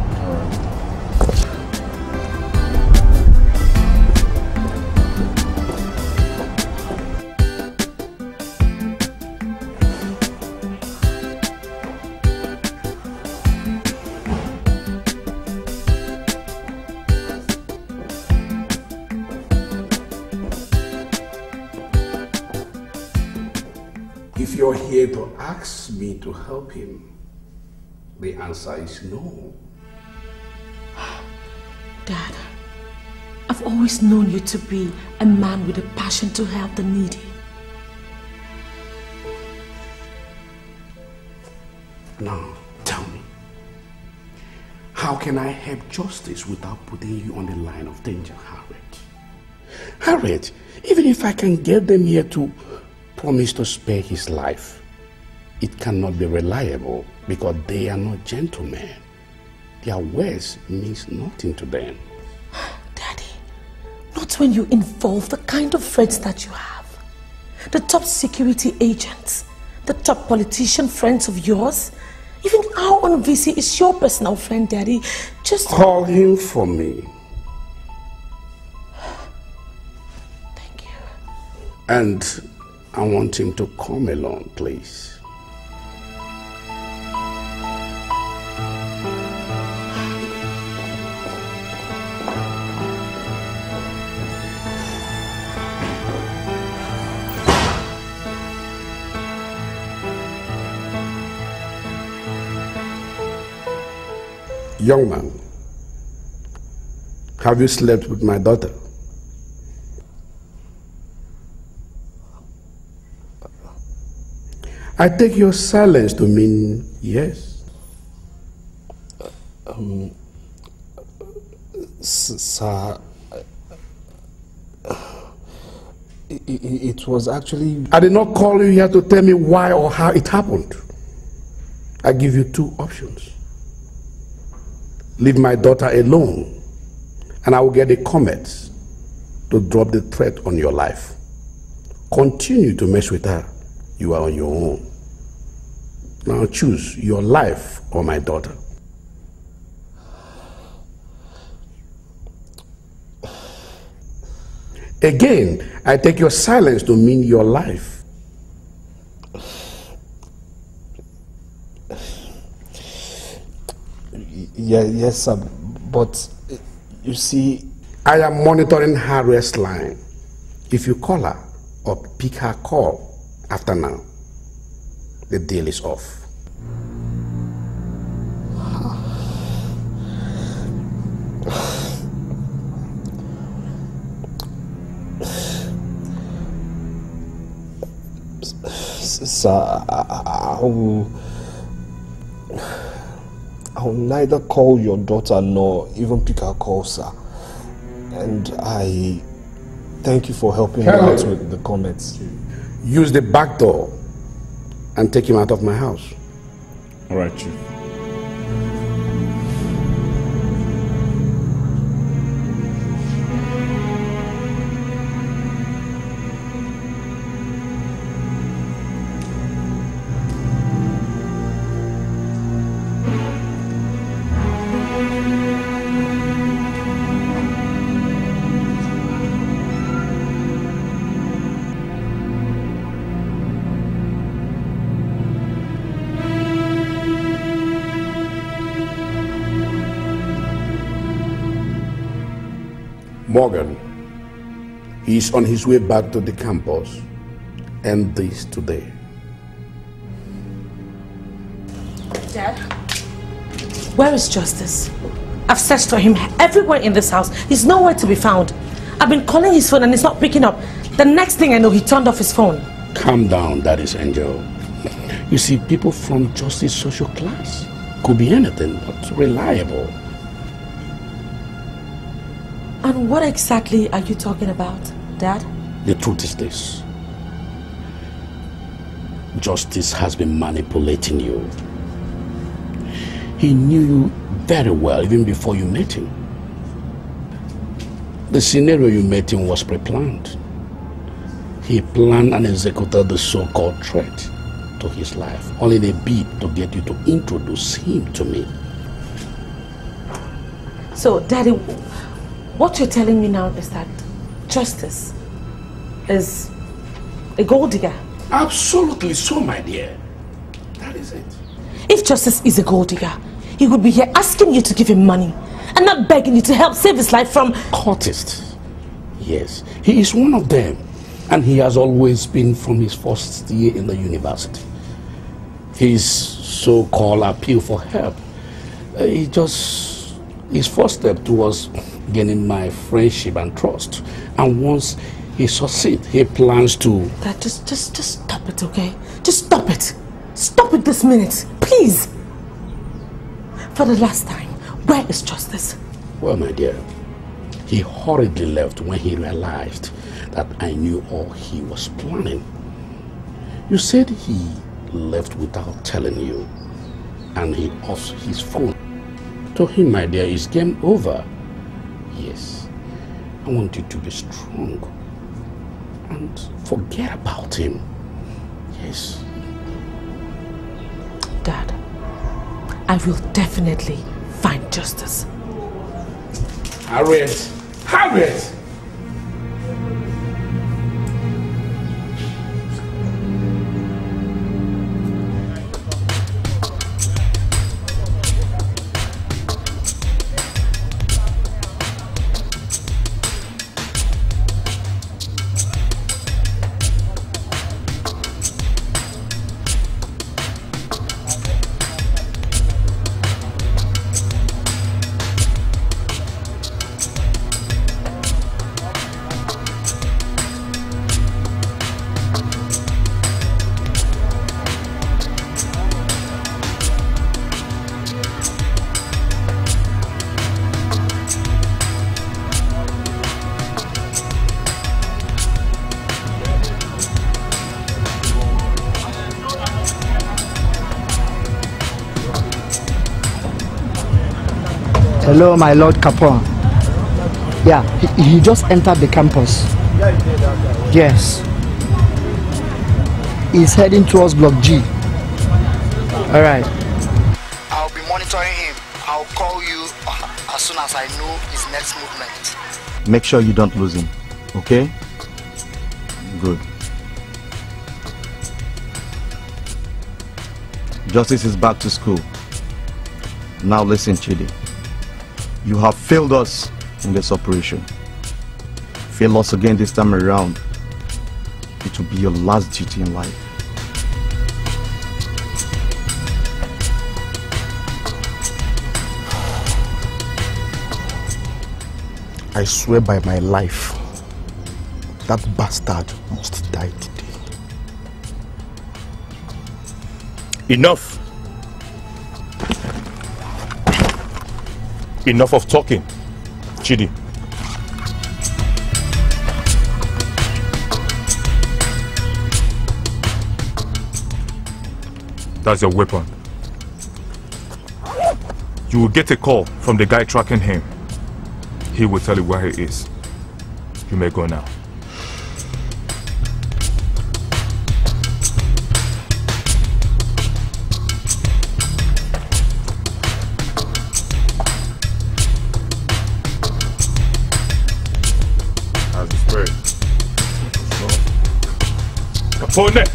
Me to help him? The answer is no. Dad, I've always known you to be a man with a passion to help the needy. Now, tell me, how can I help Justice without putting you on the line of danger, Harriet? Harriet, even if I can get them here to promise to spare his life, it cannot be reliable because they are not gentlemen. Their words means nothing to them. Daddy, not when you involve the kind of friends that you have. The top security agents, the top politician friends of yours, even our own V C is your personal friend, Daddy. Just call him for me. Thank you. And I want him to come along, please. Young man, have you slept with my daughter? I take your silence to mean yes. Um, sir, it, it was actually... I did not call you here to tell me why or how it happened. I give you two options. Leave my daughter alone, and I will get the Comets to drop the threat on your life. Continue to mess with her. You are on your own. Now choose your life or my daughter. Again, I take your silence to mean your life. Yeah, yes, sir, but you see... I am monitoring her rest line. If you call her or pick her call after now, the deal is off. Sir, I will... I will neither call your daughter nor even pick her call, sir. And I thank you for helping Kelly. me out with the Comets. Use the back door and take him out of my house. All right, Chief. Morgan is on his way back to the campus. End this today. Dad, where is Justice? I've searched for him everywhere in this house. He's nowhere to be found. I've been calling his phone and he's not picking up. The next thing I know, he turned off his phone. Calm down, that is Angel. You see, people from Justice's social class could be anything but reliable. And what exactly are you talking about, Dad? The truth is this. Justice has been manipulating you. He knew you very well even before you met him. The scenario you met him was pre-planned. He planned and executed the so-called threat to his life. Only they beat to get you to introduce him to me. So, Daddy, what you're telling me now is that Justice is a gold digger. Absolutely so, my dear. That is it. If Justice is a gold digger, he would be here asking you to give him money and not begging you to help save his life from... Cultists. Yes, he is one of them. And he has always been from his first year in the university. His so-called appeal for help, uh, he just... his first step towards... gaining my friendship and trust, and once he succeeds, he plans to... Dad, just, just, just stop it, okay? Just stop it. Stop it this minute, please. For the last time, where is Justice? Well, my dear, he hurriedly left when he realized that I knew all he was planning. You said he left without telling you, and he off his phone. To him, my dear, it's game over. Yes, I want you to be strong and forget about him. Yes. Dad, I will definitely find Justice. Harriet! Harriet! Hello, my Lord Capone. Yeah, he, he just entered the campus. Yes. He's heading towards Block G. Alright. I'll be monitoring him. I'll call you as soon as I know his next movement. Make sure you don't lose him, okay? Good. Justice is back to school. Now listen, Chidi. You have failed us in this operation. Fail us again this time around. It will be your last duty in life. I swear by my life, that bastard must die today. Enough! Enough of talking, Chidi. That's your weapon. You will get a call from the guy tracking him. He will tell you where he is. You may go now. How's the spirit? Capone!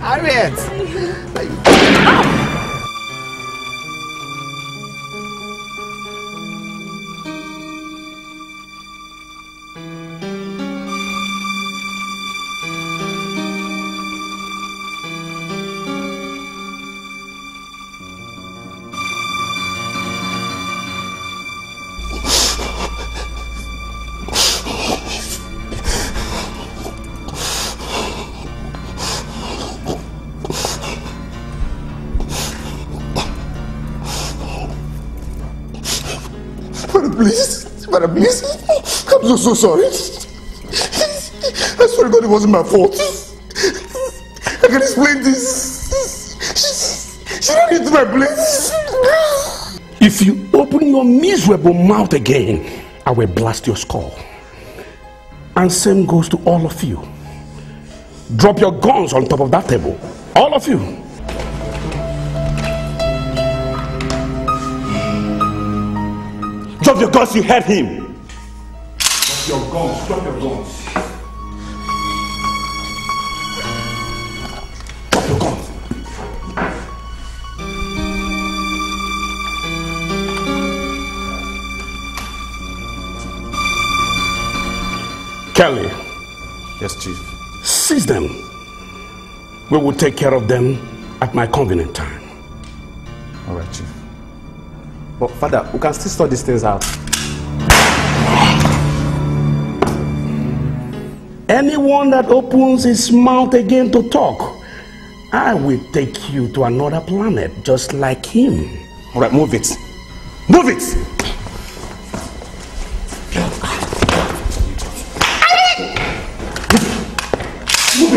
Harriet! I'm so sorry. I swear God, it wasn't my fault. I can explain this. She ran into my place. If you open your miserable mouth again, I will blast your skull. And same goes to all of you. Drop your guns on top of that table. All of you. Drop your guns, you heard him. Your guns, drop your guns. Drop your guns. Kelly. Yes, Chief. Seize them. We will take care of them at my convenient time. All right, Chief. But, Father, we can still sort these things out. Anyone that opens his mouth again to talk, I will take you to another planet just like him. All right, move it. Move it! Move it!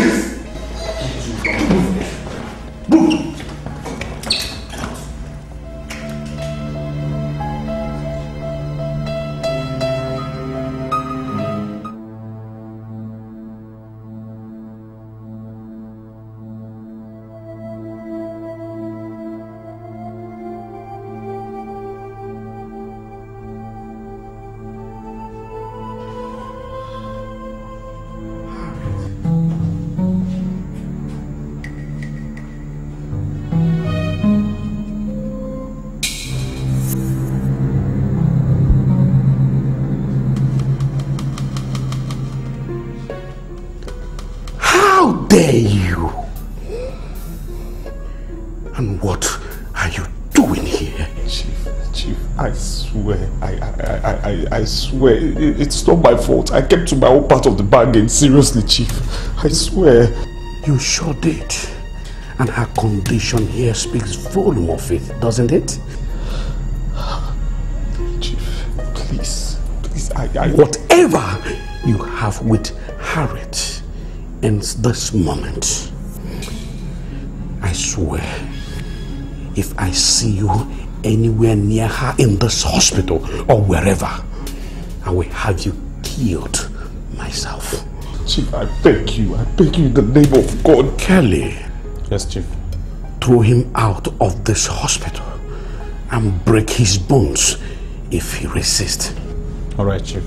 Move it! I swear, it's not my fault. I kept to my own part of the bargain. Seriously, Chief. I swear. You sure did. And her condition here speaks volume of it, doesn't it? Chief, please. Please, I, I, whatever you have with Harriet ends this moment. I swear, if I see you anywhere near her in this hospital or wherever, I will have you killed myself. Chief, I beg you, I beg you in the name of God. Kelly. Yes, Chief. Throw him out of this hospital and break his bones if he resists. All right, Chief.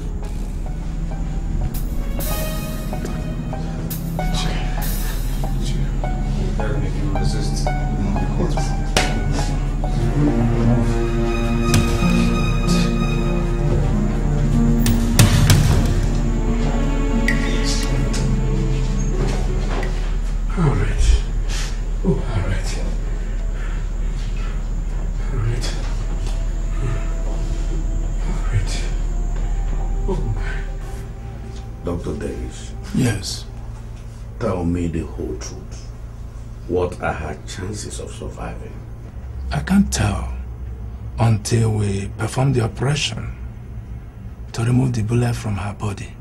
What are her chances of surviving? I can't tell until we perform the operation to remove the bullet from her body.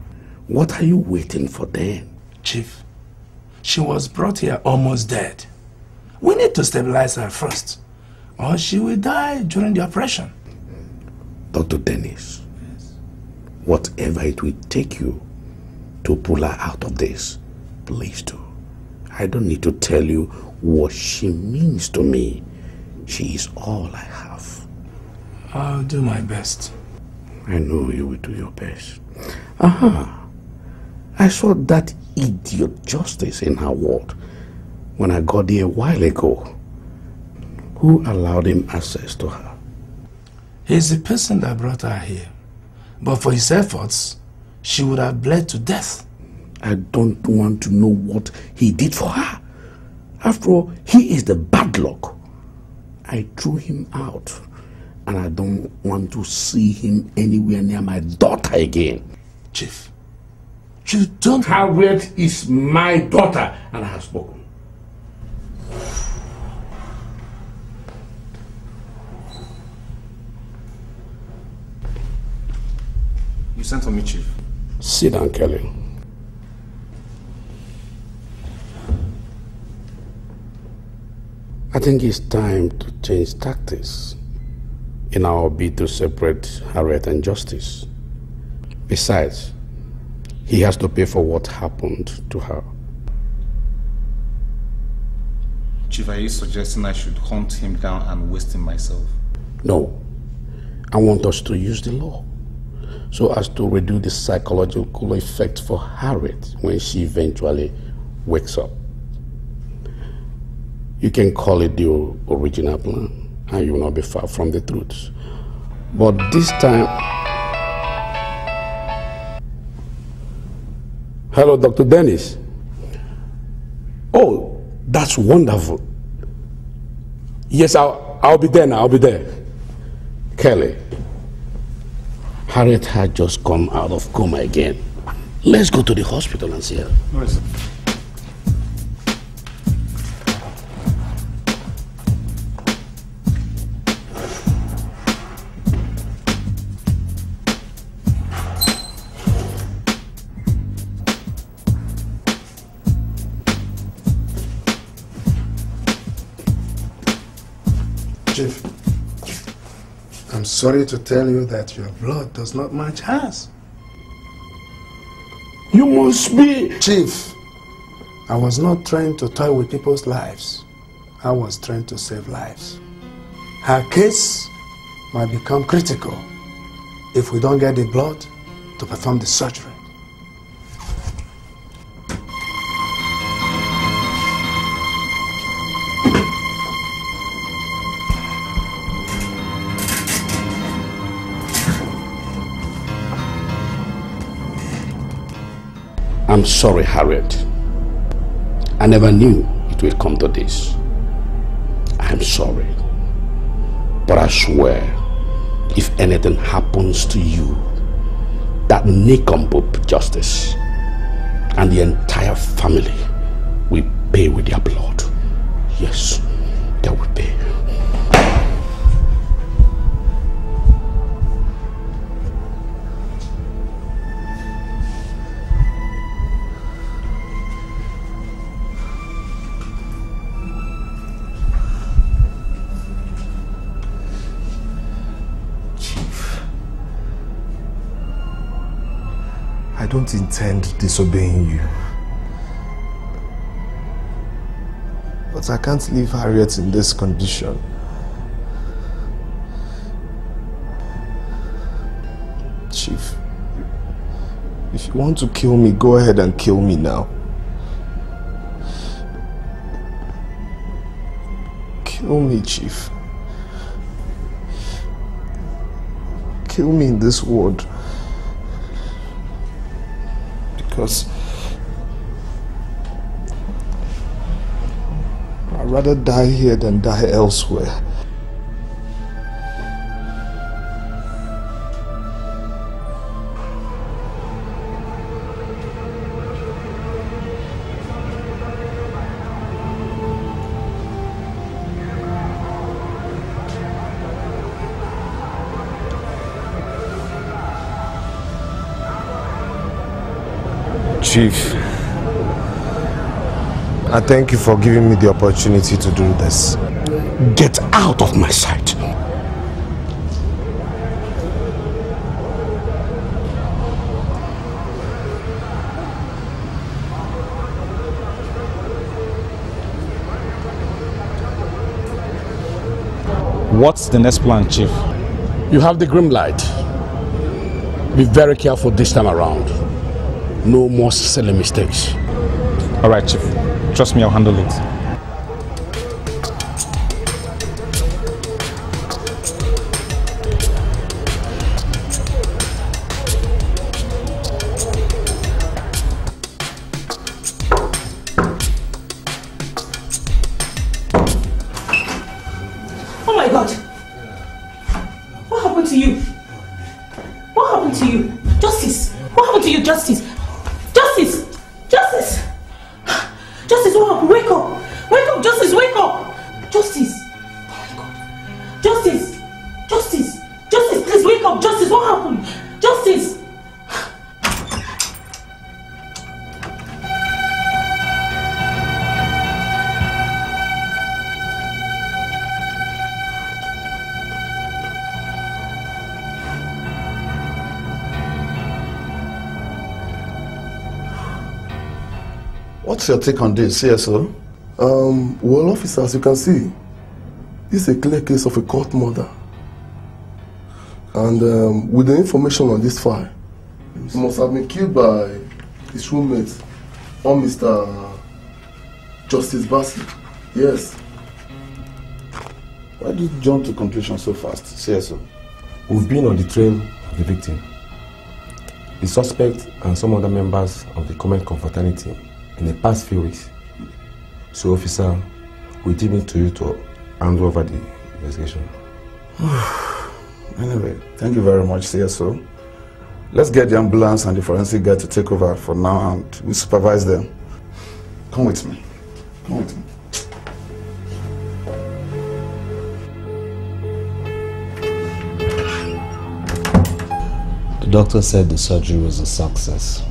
What are you waiting for then? Chief, she was brought here almost dead. We need to stabilize her first, or she will die during the operation. Doctor Dennis, yes. Whatever it will take you to pull her out of this, please do. I don't need to tell you what she means to me. She is all I have. I'll do my best. I know you will do your best. Aha! I saw that idiot Justice in her ward when I got there a while ago. Who allowed him access to her? He's the person that brought her here. But for his efforts, she would have bled to death. I don't want to know what he did for her. After all, he is the bad luck. I threw him out, and I don't want to see him anywhere near my daughter again. Chief, you don't... Harriet is my daughter, and I have spoken. You sent for me, Chief. Sit down, Kelly. I think it's time to change tactics in our bid to separate Harriet and Justice. Besides, he has to pay for what happened to her. Chief, are you suggesting I should hunt him down and waste him myself? No. I want us to use the law so as to reduce the psychological effect for Harriet when she eventually wakes up. You can call it the original plan, and you will not be far from the truth. But this time... Hello, Doctor Dennis. Oh, that's wonderful. Yes, I'll, I'll be there now, I'll be there. Kelly, Harriet had just come out of coma again. Let's go to the hospital and see her. Nice. Sorry to tell you that your blood does not match hers. You must be... Chief, I was not trying to toy with people's lives. I was trying to save lives. Her case might become critical if we don't get the blood to perform the surgery. I'm sorry, Harriet. I never knew it would come to this. I'm sorry. But I swear, if anything happens to you, that nincompoop Justice and the entire family will pay with their blood. Yes, they will pay. don't intend disobeying you. But I can't leave Harriet in this condition. Chief, if you want to kill me, go ahead and kill me now. Kill me, Chief. Kill me in this world. Because I'd rather die here than die elsewhere. Chief, I thank you for giving me the opportunity to do this. Get out of my sight! What's the next plan, Chief? You have the green light. Be very careful this time around. No more silly mistakes. All right, Chief. Trust me, I'll handle it. Oh my God! What happened to you? What happened to you? Justice! What happened to you, Justice? Justice! Justice! Justice, wake up! Wake up, Justice, wake up! Justice! Oh my God! Justice! Justice! Justice, please wake up! Justice, what happened? Justice! What's your take on this, C S O? Um, well, officer, as you can see, this is a clear case of a court murder. And um, with the information on this file, he must have been killed by his roommate or Mister Justice Bassey. Yes. Why did you jump to conclusion so fast, C S O? We've been on the trail of the victim. The suspect and some other members of the Comets' Code fraternity in the past few weeks. So, officer, we leave it to you to hand over the investigation. Anyway, thank you very much, C S O. Let's get the ambulance and the forensic guy to take over for now and we supervise them. Come with me. Come with me. The doctor said the surgery was a success.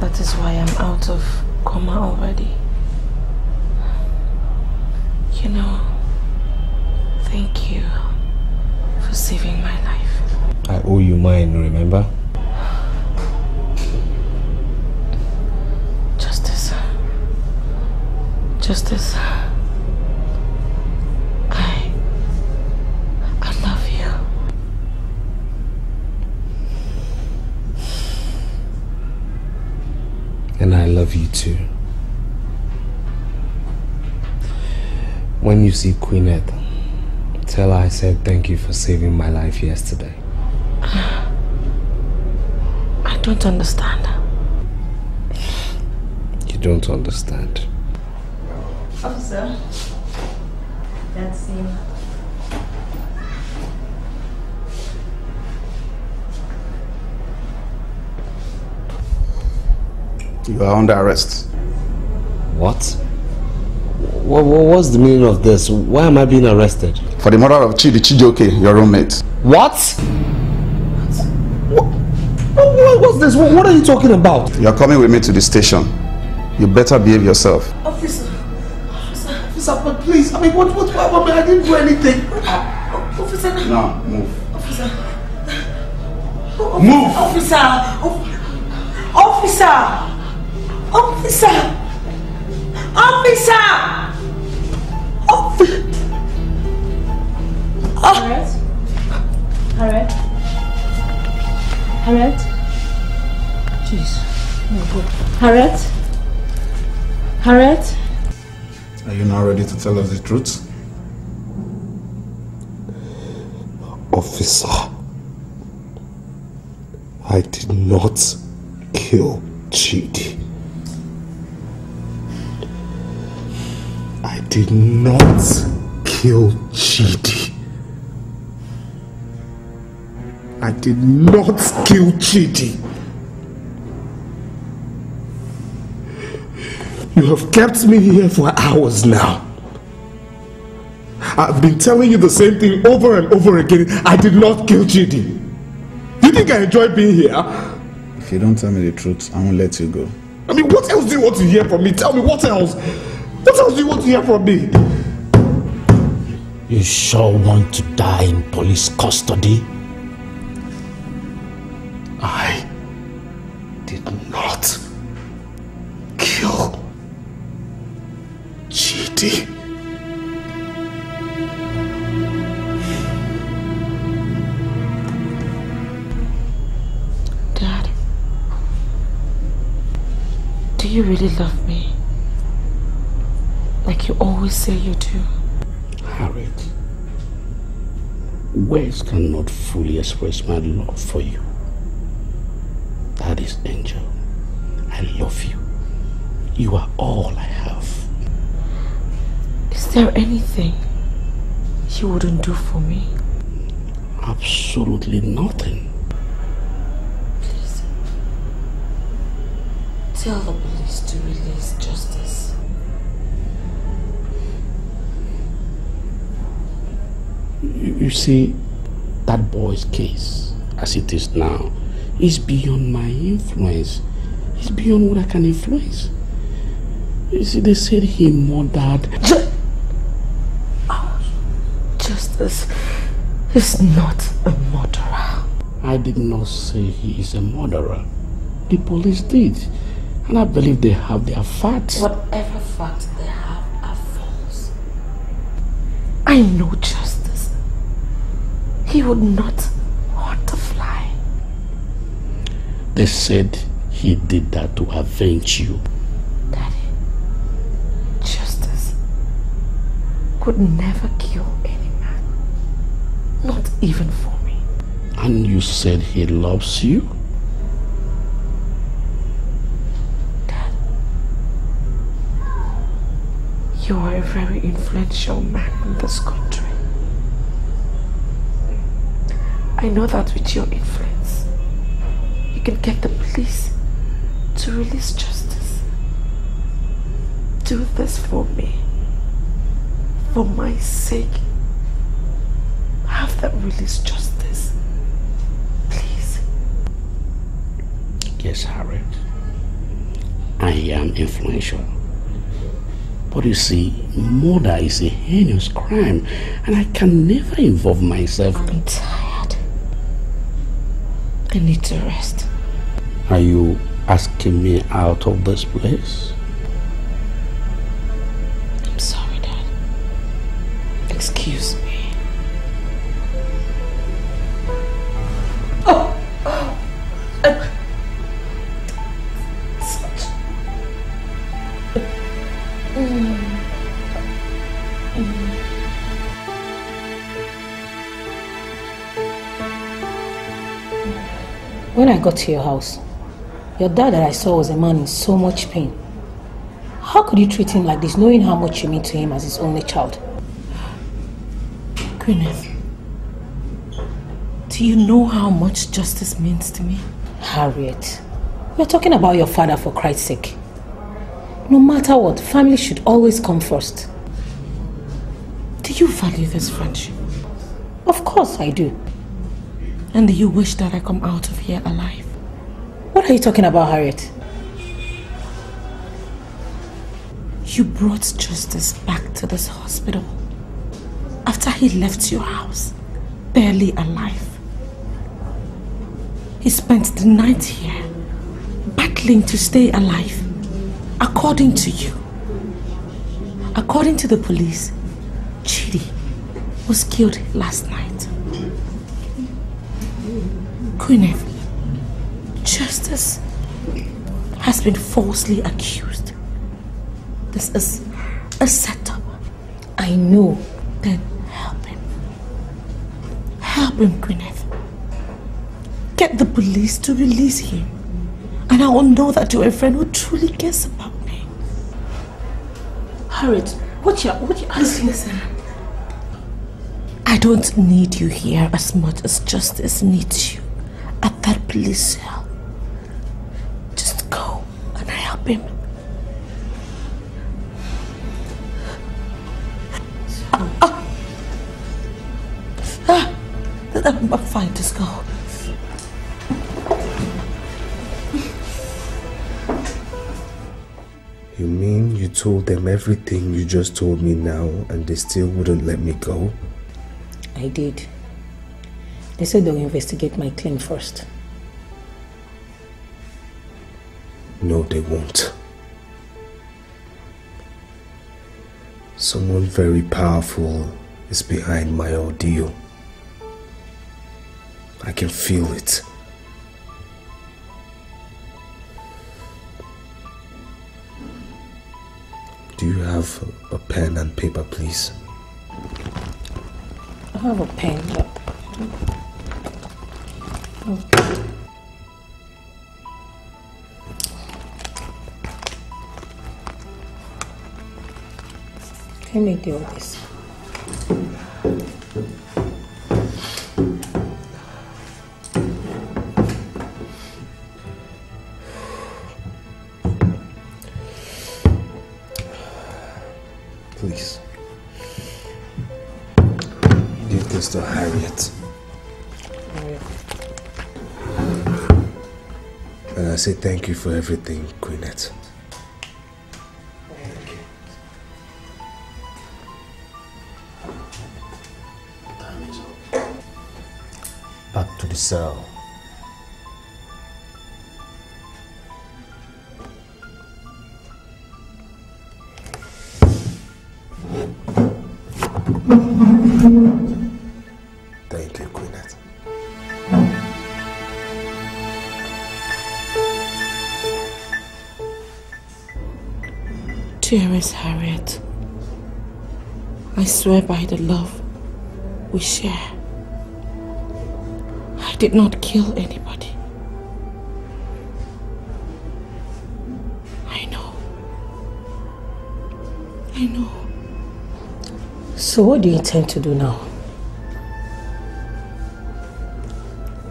That is why I'm out of coma already. You know, thank you for saving my life. I owe you mine, remember? Justice. Justice. I... I love you. And I love you too. When you see Queeneth, tell her I said thank you for saving my life yesterday. I don't understand. You don't understand. Officer, that's him. You are under arrest. What? What what's the meaning of this? Why am I being arrested? For the murder of Chidi, Chidi, your roommate. What? What? What? What's this? What are you talking about? You are coming with me to the station. You better behave yourself. Officer, officer, officer, but please, I mean, what, what, what, I mean, I didn't do anything. Officer, no, move. Officer, Oh, move! Officer! Officer! Officer! Officer! Officer! Harriet? Harriet? Harriet? Jeez. Oh God. Harriet? Harriet? Are you now ready to tell us the truth? Officer, I did not kill Chidi. I did not kill Chidi. I did not kill Chidi. You have kept me here for hours now. I've been telling you the same thing over and over again. I did not kill Chidi. You think I enjoy being here? If you don't tell me the truth, I won't let you go. I mean, what else do you want to hear from me? Tell me, what else? What else do you want to hear from me? You sure want to die in police custody? I did not kill Chidi. Do you really love me? Like you always say you do. Harriet, words cannot fully express my love for you. That is Angel. I love you. You are all I have. Is there anything you wouldn't do for me? Absolutely nothing. Please, tell the police to release Justice. You, you see, that boy's case, as it is now, is beyond my influence. It's beyond what I can influence. You see, they said he murdered. Ju oh, Justice is not a murderer. I did not say he is a murderer. The police did. And I believe they have their facts. Whatever facts they have are false. I know Justice. He would not want to fly. They said he did that to avenge you. Daddy, Justice could never kill any man. Not even for me. And you said he loves you? You are a very influential man in this country. I know that with your influence, you can get the police to release Justice. Do this for me. For my sake, have them release Justice. Please. Yes, Harriet. I am influential. But you see, murder is a heinous crime, and I can never involve myself. I'm tired. I need to rest. Are you asking me out of this place? I'm sorry, Dad. Excuse me. Oh! Oh! Uh. When I got to your house, your dad that I saw was a man in so much pain. How could you treat him like this, knowing how much you mean to him as his only child? Gwyneth, do you know how much Justice means to me? Harriet, we're talking about your father, for Christ's sake. No matter what, family should always come first. Do you value this friendship? Of course I do. And do you wish that I come out of here alive? What are you talking about, Harriet? You brought Justice back to this hospital after he left your house, barely alive. He spent the night here, battling to stay alive, according to you. According to the police, Chidi was killed last night. Queeneth, Justice has been falsely accused. This is a setup. I know. Then help him. Help him, Gwyneth. Get the police to release him. And I will know that you're a friend who truly cares about me. Harriet, what you what you asking? Listen. I don't need you here as much as Justice needs you at that police cell. Just go and help him. But fine, just go. You mean you told them everything you just told me now and they still wouldn't let me go? I did. They said they'll investigate my claim first. No, they won't. Someone very powerful is behind my ordeal. I can feel it. Do you have a pen and paper, please? I have a pen, but... Oh. Let me do this. To Harriet. Harriet. And I say thank you for everything, Queeneth. Time is up. Back to the cell. Dearest Harriet, I swear by the love we share, I did not kill anybody. I know. I know. So what do you intend to do now?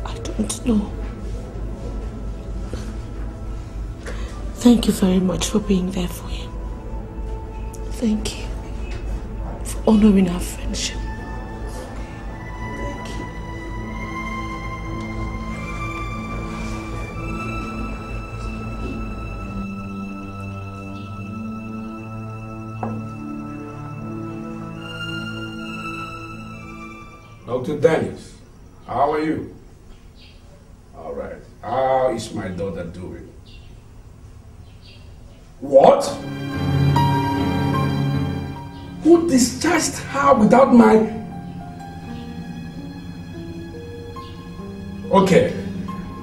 I don't know. Thank you very much for being there for him. Thank you for honoring our friendship. Thank you. Doctor Dennis, how are you? All right. How is my daughter doing? What? Who discharged her without my... Okay.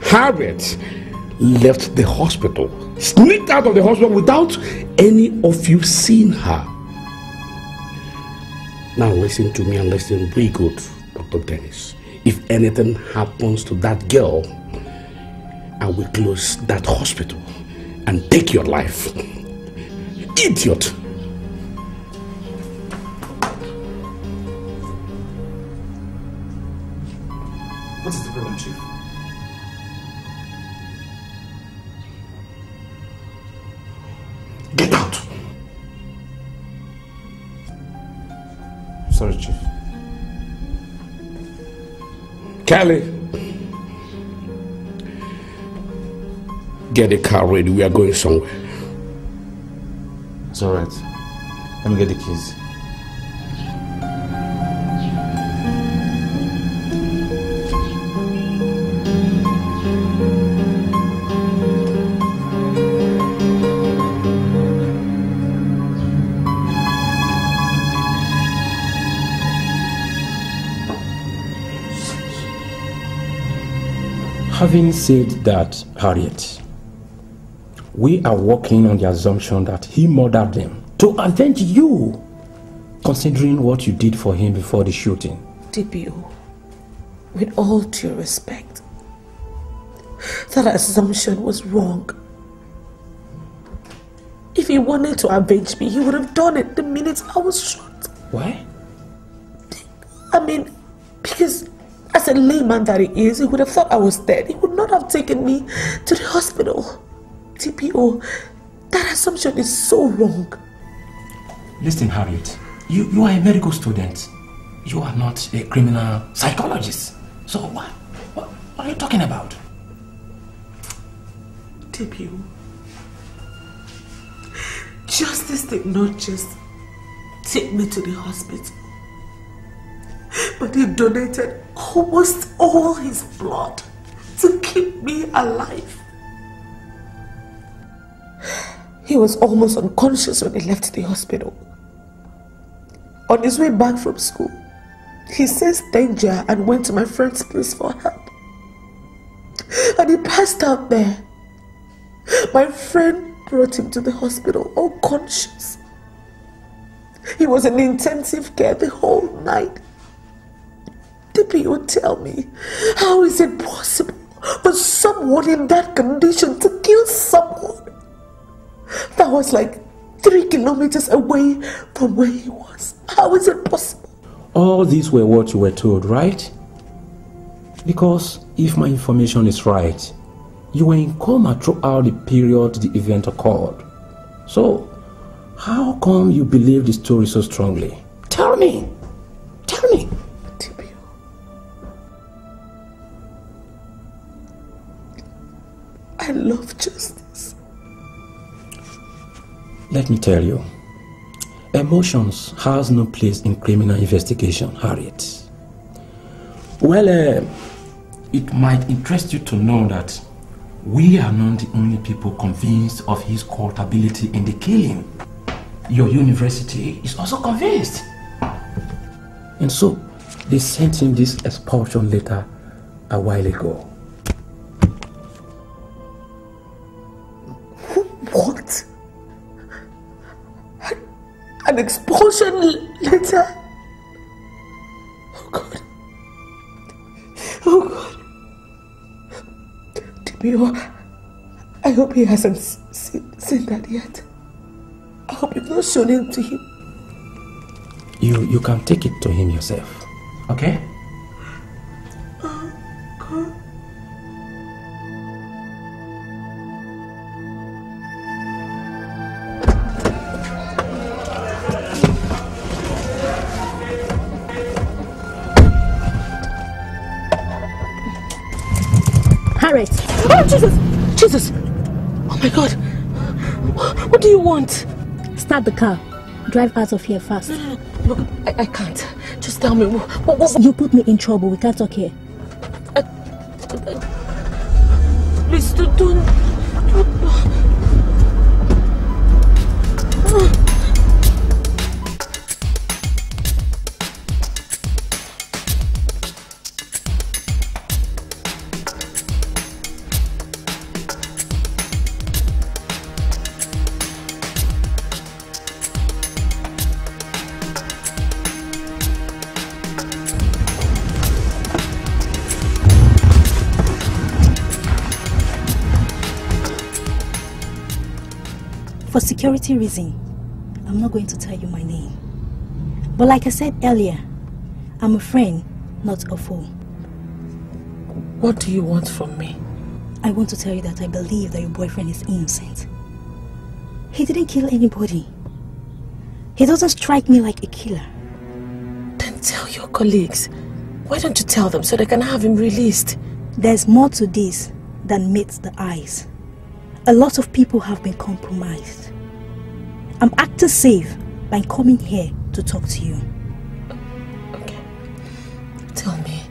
Harriet left the hospital, sneaked out of the hospital without any of you seeing her. Now listen to me and listen really good, Doctor Dennis. If anything happens to that girl, I will close that hospital and take your life. Idiot! What is the problem, Chief? Get out! Sorry, Chief. Kelly! Get the car ready. We are going somewhere. It's alright. Let me get the keys. Thank you. Having said that, Harriet, we are working on the assumption that he murdered them to avenge you, considering what you did for him before the shooting. D P O, with all due respect, that assumption was wrong. If he wanted to avenge me, he would have done it the minute I was shot. Why? I mean, because as a layman that he is, he would have thought I was dead. He would not have taken me to the hospital. D P O, that assumption is so wrong. Listen, Harriet, you, you are a medical student. You are not a criminal psychologist. So what, what, what are you talking about? D P O, justice did not just take me to the hospital, but he donated almost all his blood to keep me alive. He was almost unconscious when he left the hospital. On his way back from school, he sensed danger and went to my friend's place for help. And he passed out there. My friend brought him to the hospital, unconscious. He was in intensive care the whole night. D P O, tell me, how is it possible for someone in that condition to kill someone that was like three kilometers away from where he was? How is it possible? All these were what you were told, right? Because if my information is right, you were in coma throughout the period the event occurred. So, how come you believe the story so strongly? Tell me! Tell me! D P O, I love justice. Let me tell you, emotions has no place in criminal investigation, Harriet. Well, uh, it might interest you to know that we are not the only people convinced of his culpability in the killing. Your university is also convinced. And so, they sent him this expulsion letter a while ago. What? An expulsion letter? Oh God. Oh God. I hope he hasn't seen, seen that yet. I hope you've not shown it to him. You you can take it to him yourself, okay? Uh, okay. Harriet. Oh, Jesus! Jesus! Oh my God! What do you want? Start the car. Drive out of here fast. No, no, no. Look, I, I can't. Just tell me. What, what, what? You put me in trouble. We can't talk here. I, I, please, don't... don't, don't. For security reason, I'm not going to tell you my name. But like I said earlier, I'm a friend, not a foe. What do you want from me? I want to tell you that I believe that your boyfriend is innocent. He didn't kill anybody. He doesn't strike me like a killer. Then tell your colleagues. Why don't you tell them so they can have him released? There's more to this than meets the eyes. A lot of people have been compromised. I'm acting safe by coming here to talk to you. Okay. Tell me,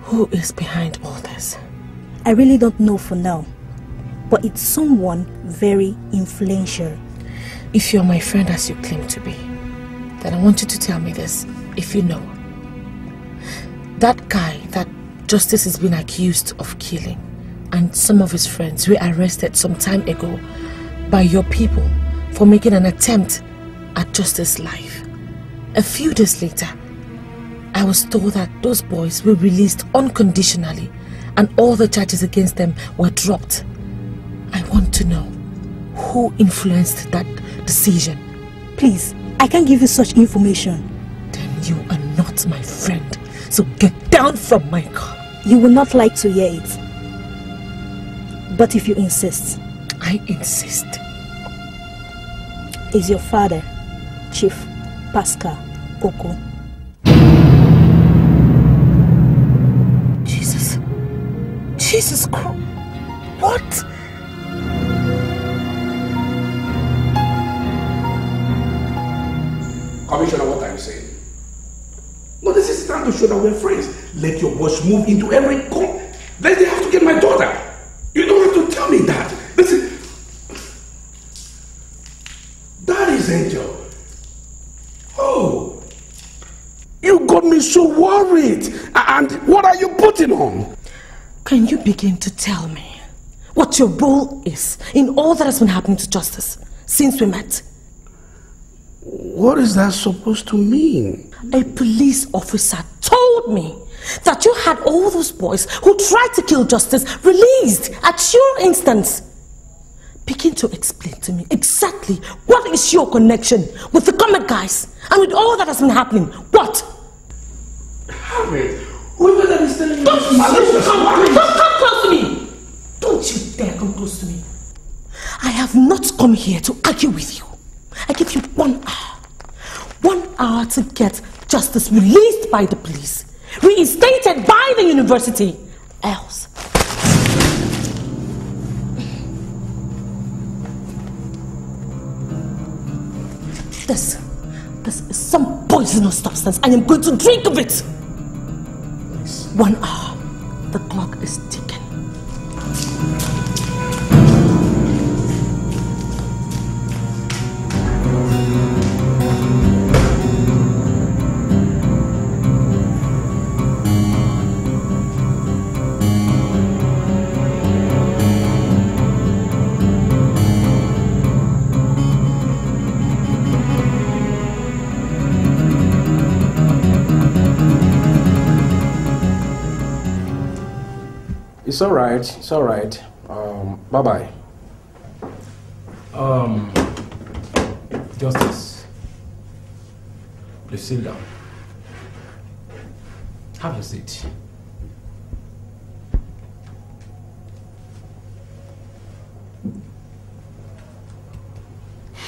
who is behind all this? I really don't know for now, but it's someone very influential. If you're my friend as you claim to be, then I want you to tell me this, if you know. That guy that Justice has been accused of killing, and some of his friends were arrested some time ago by your people for making an attempt at Justice's life. A few days later, I was told that those boys were released unconditionally and all the charges against them were dropped. I want to know who influenced that decision. Please, I can't give you such information. Then you are not my friend, so get down from my car. You will not like to hear it. But if you insist... I insist. Is your father, Chief Pascal Oko? Jesus. Jesus Christ. What? Commissioner, what are you saying? No, this is time to show that we're friends. Let your boss move into every corner. Then they have to get my daughter. You don't have to tell me that. This is... That is Angel. Oh. You got me so worried. And what are you putting on? Can you begin to tell me what your role is in all that has been happening to Justice since we met? What is that supposed to mean? A police officer told me that you had all those boys who tried to kill Justice released at your instance. Begin to explain to me exactly what is your connection with the Comet guys and with all that has been happening. What? Harriet, whoever that is telling you... Don't you come, don't come close to me! Don't you dare come close to me. I have not come here to argue with you. I give you one hour. One hour to get Justice released by the police. Reinstated by the university. Else. This. This is some poisonous substance. I am going to drink of it. One hour. The clock is ticking. It's all right. It's all right. Um, bye bye. Um, Justice, please sit down. Have a seat.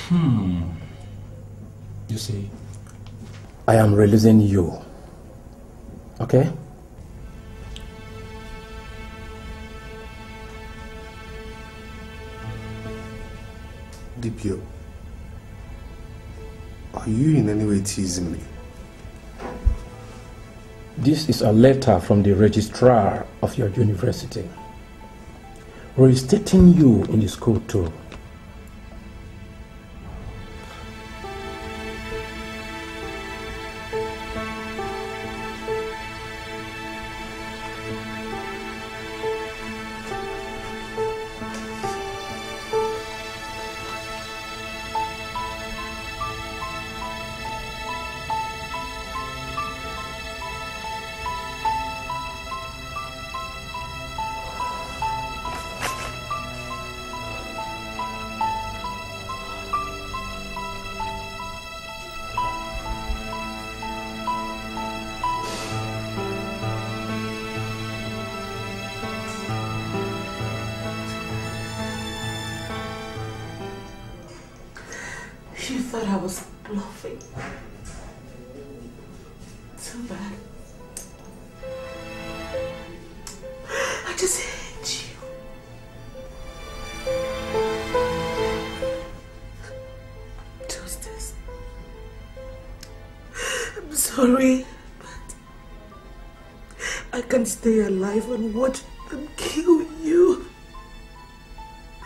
Hmm. You see, I am releasing you. Okay. D P O, are you in any way teasing me? This is a letter from the registrar of your university, reinstating you in the school too. Stay alive and watch them kill you.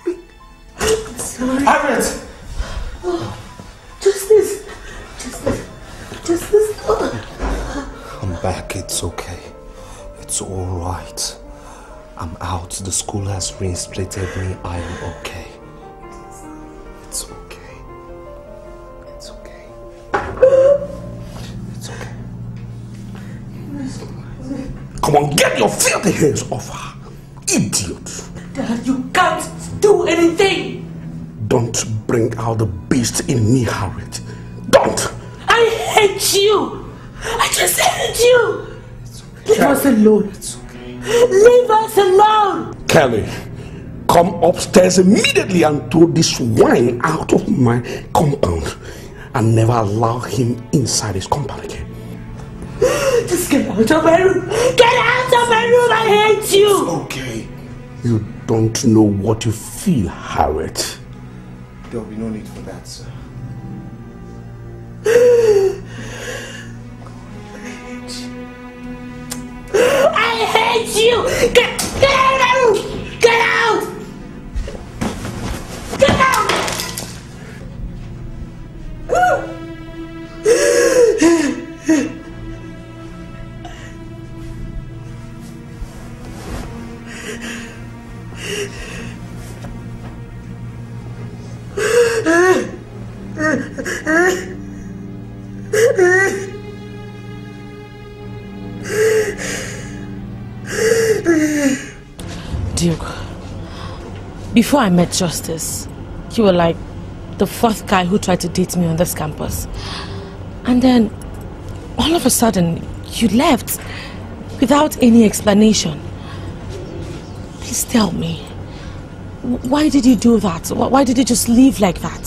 I'm sorry. Harriet! Oh, Justice! Justice! Justice! Oh. I'm back. It's okay. It's alright. I'm out. The school has reinstated me. I'm okay. It's okay. It's okay. It's okay. Come on, get your filthy hands off her. Idiot. Dad, you can't do anything. Don't bring out the beast in me, Harriet. Don't. I hate you. I just hate you. Okay. Leave us alone. Leave us alone! Kelly, come upstairs immediately and throw this wine out of my compound and never allow him inside his compound again. Just get out of my room! Get out of my room! I hate you! It's okay. You don't know what you feel, Harriet. There'll be no need for that, sir. I hate you! Get, get out! Get out! Get out! Before I met Justice, you were like the fourth guy who tried to date me on this campus. And then, all of a sudden, you left without any explanation. Please tell me, why did you do that? Why did you just leave like that?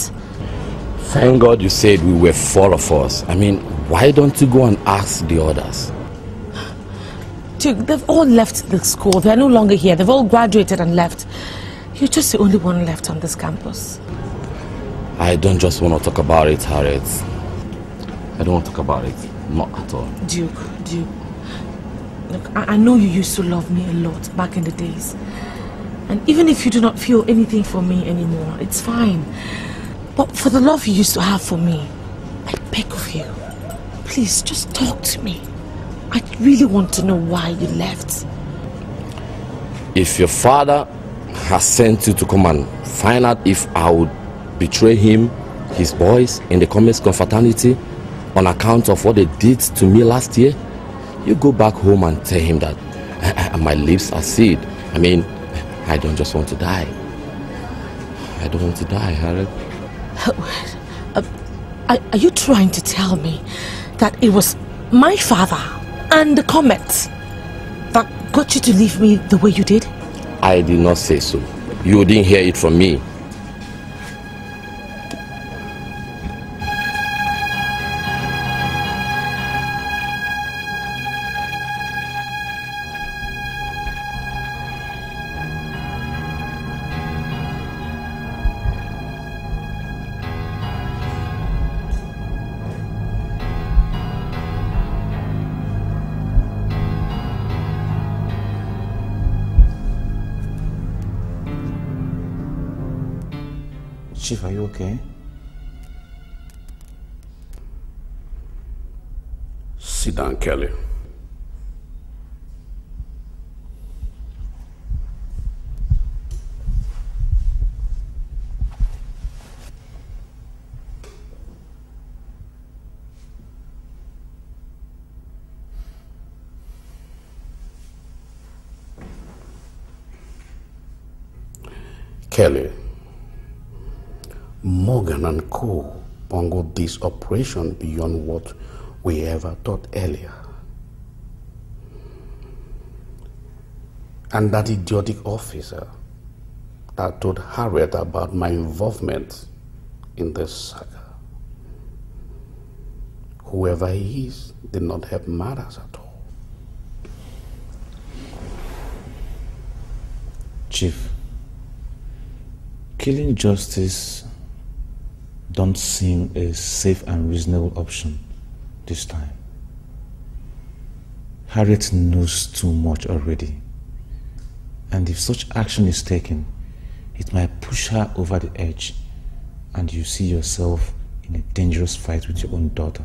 Thank God you said we were four of us. I mean, why don't you go and ask the others? Dude, they've all left the school. They're no longer here. They've all graduated and left. You're just the only one left on this campus. I don't just want to talk about it, Harriet. I don't want to talk about it. Not at all. Duke, Duke. Look, I, I know you used to love me a lot back in the days. And even if you do not feel anything for me anymore, it's fine. But for the love you used to have for me, I beg of you, please just talk to me. I really want to know why you left. If your father has sent you to come and find out if I would betray him, his boys in the Comets' Code fraternity on account of what they did to me last year, you go back home and tell him that I, I, my lips are sealed. I mean, I don't just want to die. I don't want to die, Harriet. Uh, uh, are you trying to tell me that it was my father and the Comets that got you to leave me the way you did? I did not say so. You didn't hear it from me. Chief, are you okay? Sit down, Kelly. Kelly. Morgan and Co. bungled this operation beyond what we ever thought earlier. And that idiotic officer that told Harriet about my involvement in this saga. Whoever he is did not help matters at all. Chief, killing Justice don't seem a safe and reasonable option this time. Harriet knows too much already, and if such action is taken, it might push her over the edge and you see yourself in a dangerous fight with your own daughter.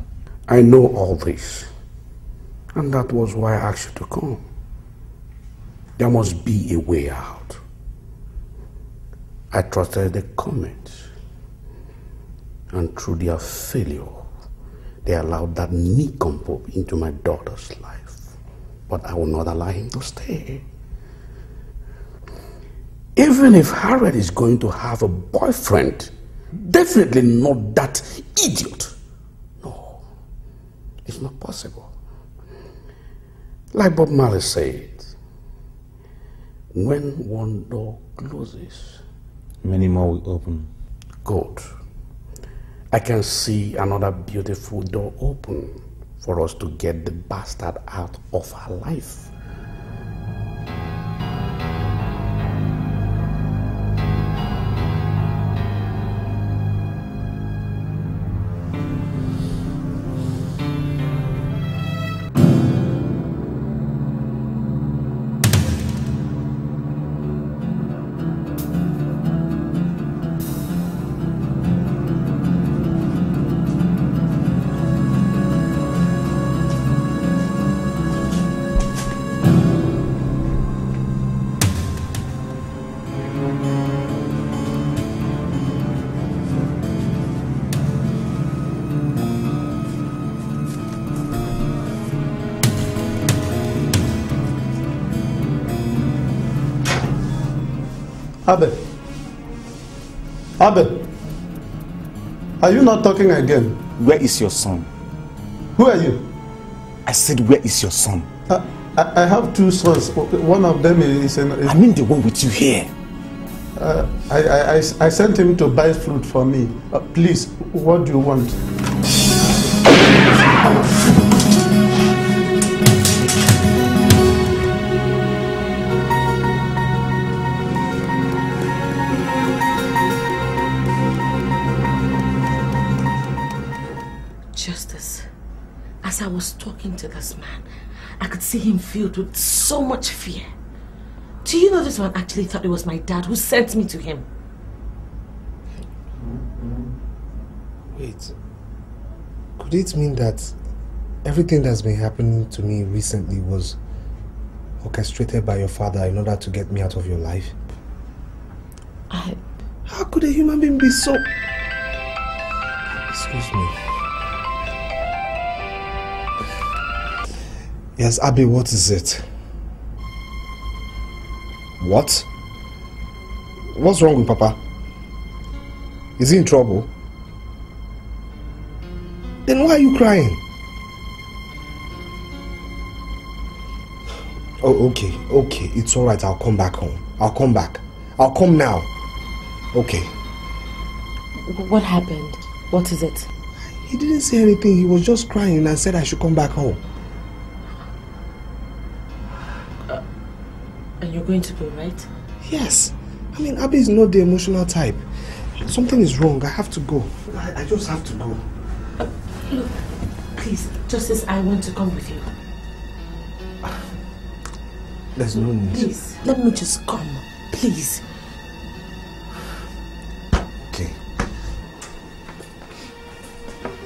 I know all this, and that was why I asked you to come. There must be a way out. I trusted the Comets, and through their failure, they allowed that nincompoop into my daughter's life. But I will not allow him to stay. Even if Harriet is going to have a boyfriend, definitely not that idiot. No, it's not possible. Like Bob Marley said, when one door closes, many more will open. Good. I can see another beautiful door open for us to get the bastard out of our life. Abby, Abby, are you not talking again? Where is your son? Who are you? I said, where is your son? I, I, I have two sons. One of them is... An, is I mean the one with you here. Uh, I, I, I, I sent him to buy fruit for me. Uh, please, what do you want? I was talking to this man. I could see him filled with so much fear. Do you know this man actually thought it was my dad who sent me to him? Wait, could it mean that everything that's been happening to me recently was orchestrated by your father in order to get me out of your life? I... How could a human being be so... Excuse me. Yes, Abby, what is it? What? What's wrong with Papa? Is he in trouble? Then why are you crying? Oh, okay, okay, it's alright, I'll come back home. I'll come back. I'll come now. Okay. What happened? What is it? He didn't say anything, he was just crying and said I should come back home. And you're going to go, right? Yes. I mean, Abby is not the emotional type. Something is wrong. I have to go. I, I just have to go. Uh, look, please, Justice, I want to come with you. There's no need. Please, let me just come. Please. Okay.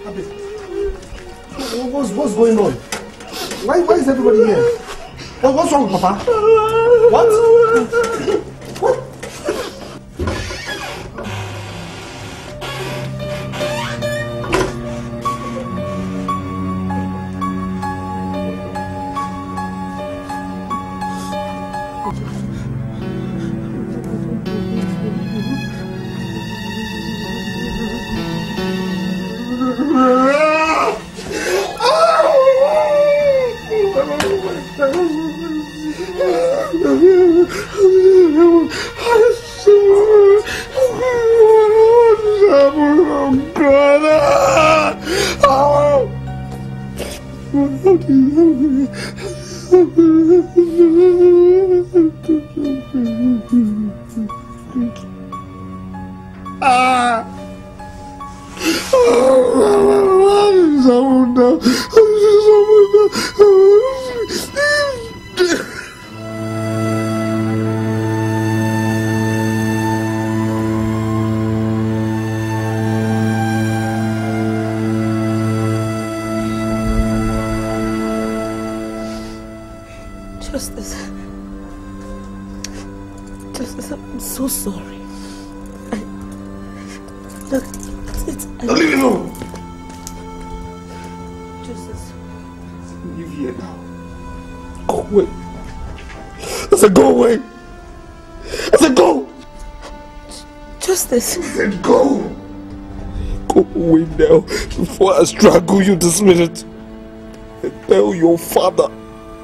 Abby, what's, what's going on? Why, why is everybody here? What, what's wrong, Papa? What? What? I'm so sorry. I, that, that's it. I don't leave me alone. Justice. Leave here now. Go away. I said go away. I said go. Justice. I said go. Go away now before I strangle you this minute. And tell your father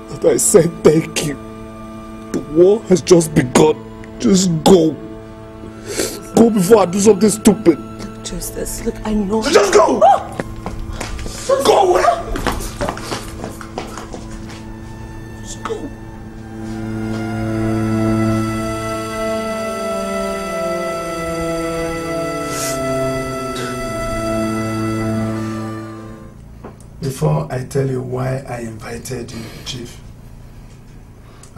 that I said thank you. The war has just begun. Just go. Go before I do something stupid. Look, Justice, look, I know. So just go! Ah! Just go away! Just go. Before I tell you why I invited you, Chief,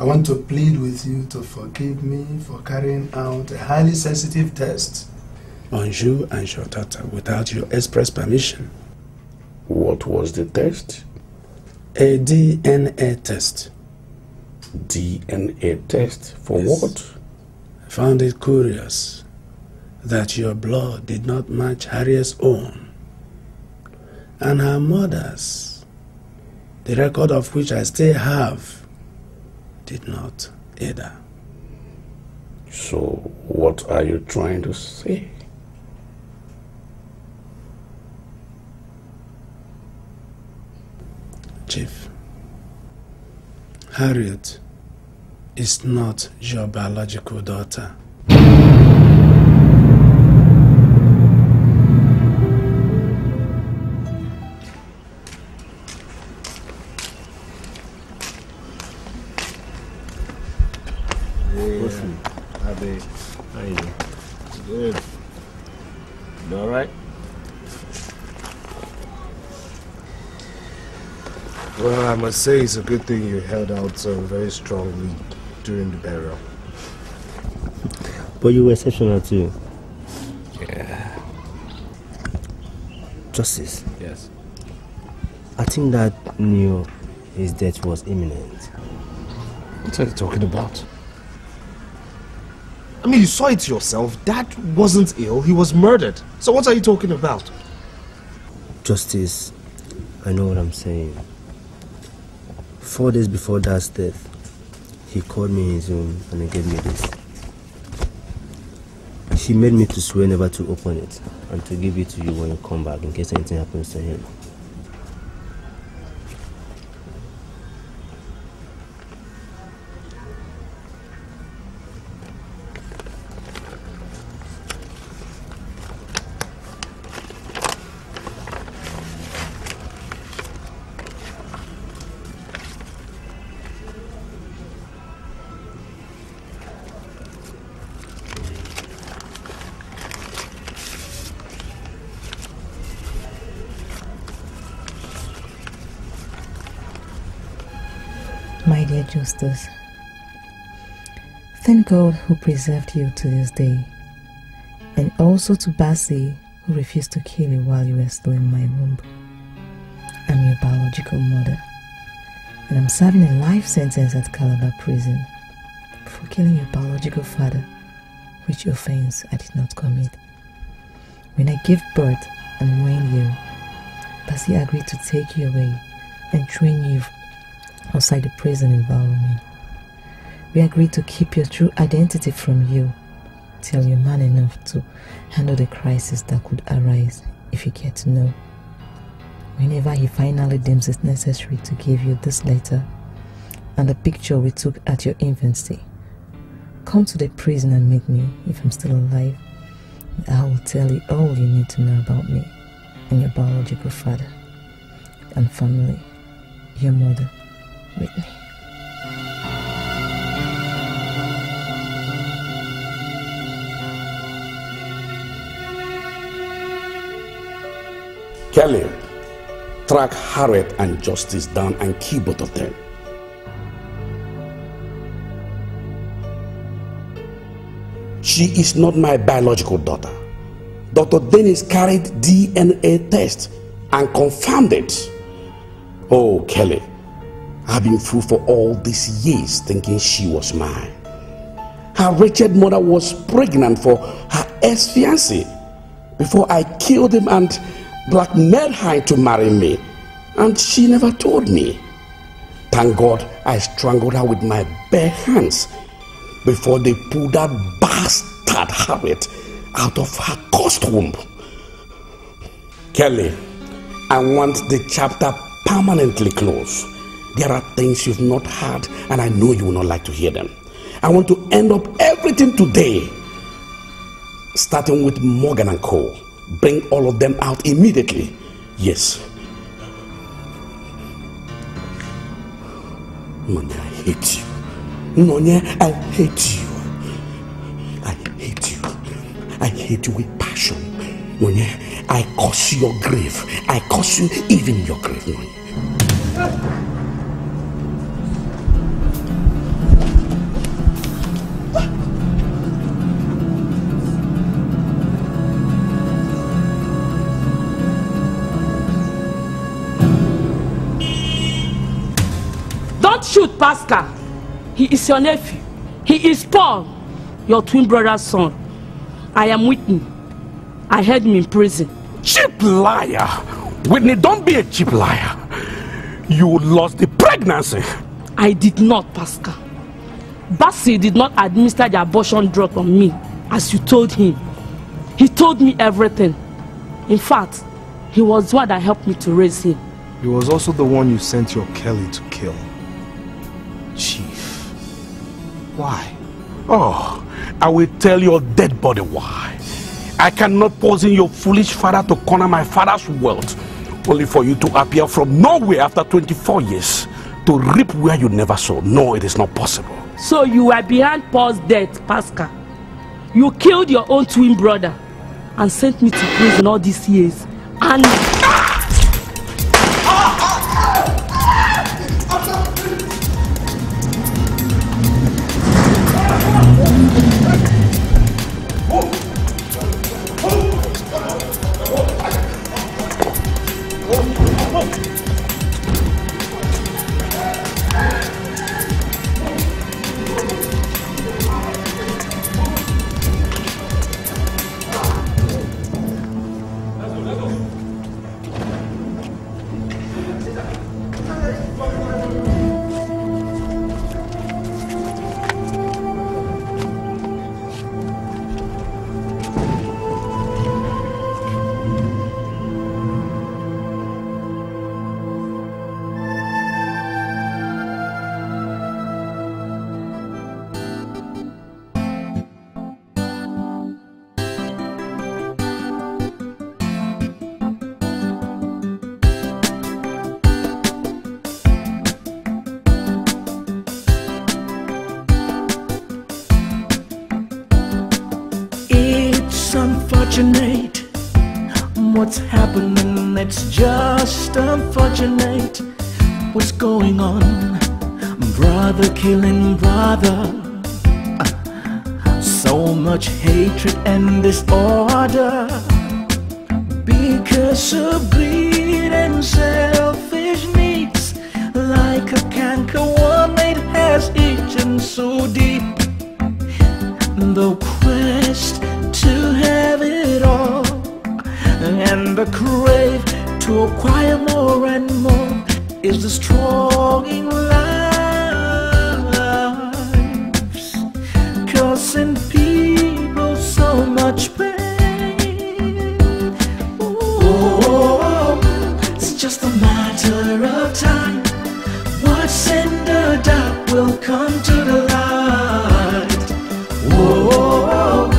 I want to plead with you to forgive me for carrying out a highly sensitive test on you and your daughter without your express permission. What was the test? A D N A test. D N A test? For yes. What? I found it curious that your blood did not match Harriet's own and her mother's, the record of which I still have. Did not either. So, what are you trying to say? Chief, Harriet is not your biological daughter. I must say it's a good thing you held out so very strongly during the burial. But you were exceptional too. Yeah. Justice. Yes. I think that knew his death was imminent. What are you talking about? I mean, you saw it yourself. Dad wasn't ill. He was murdered. So what are you talking about? Justice, I know what I'm saying. Four days before Dad's death, he called me in his room and he gave me this. He made me to swear never to open it and to give it to you when you come back in case anything happens to him. Justice, thank God who preserved you to this day, and also to Bassey who refused to kill you while you were still in my womb. I'm your biological mother, and I'm serving a life sentence at Calabar Prison for killing your biological father, which offense I did not commit. When I gave birth and weaned you, Bassey agreed to take you away and train you outside the prison environment. We agreed to keep your true identity from you till you're man enough to handle the crisis that could arise if you get to know. Whenever he finally deems it necessary to give you this letter and the picture we took at your infancy, come to the prison and meet me if I'm still alive. I will tell you all you need to know about me and your biological father and family, your mother. Whitney. Kelly, track Harriet and Justice down and kill both of them. She is not my biological daughter. Doctor Dennis carried D N A test and confirmed it. Oh, Kelly. I've been fooled for all these years thinking she was mine. her wretched mother was pregnant for her ex-fiancé before I killed him and blackmailed her into marrying me, and she never told me. Thank God I strangled her with my bare hands before they pulled that bastard Harriet out of her cursed womb. Kelly, I want the chapter permanently closed. There are things you've not heard, and I know you will not like to hear them. I want to end up everything today, starting with Morgan and Co. Bring all of them out immediately. Yes. Nony, I hate you. Nony, I hate you. I hate you. I hate you with passion. Nony, I curse your grave. I curse you even your grave, Nony. Don't shoot Pascal. He is your nephew. He is Paul, your twin brother's son. I am Whitney. I had him in prison. Cheap liar! Whitney, don't be a cheap liar. You lost the pregnancy. I did not, Pascal. Bassey did not administer the abortion drug on me, as you told him. He told me everything. In fact, he was the one that helped me to raise him. He was also the one you sent your Kelly to kill. Chief, why? Oh, I will tell your dead body why. I cannot poison your foolish father to corner my father's wealth, only for you to appear from nowhere after twenty-four years to reap where you never sow. No, it is not possible. So you were behind Paul's death, Pascal. You killed your own twin brother and sent me to prison all these years. And what's happening, it's just unfortunate. What's going on? Brother killing brother. So much hatred and disorder because of greed and selfish needs. Like a canker, one that has eaten so deep. The quest to have it all, and the crave to acquire more and more is destroying lives, causing people so much pain. Oh, it's just a matter of time. What's in the dark will come to the light. Oh,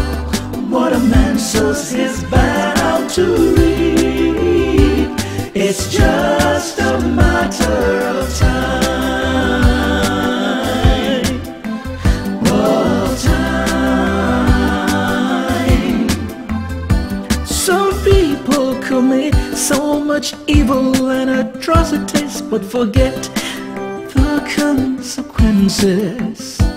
what a man sows is bound to reap. It's just a matter of time. Of time. Some people commit so much evil and atrocities, but forget the consequences.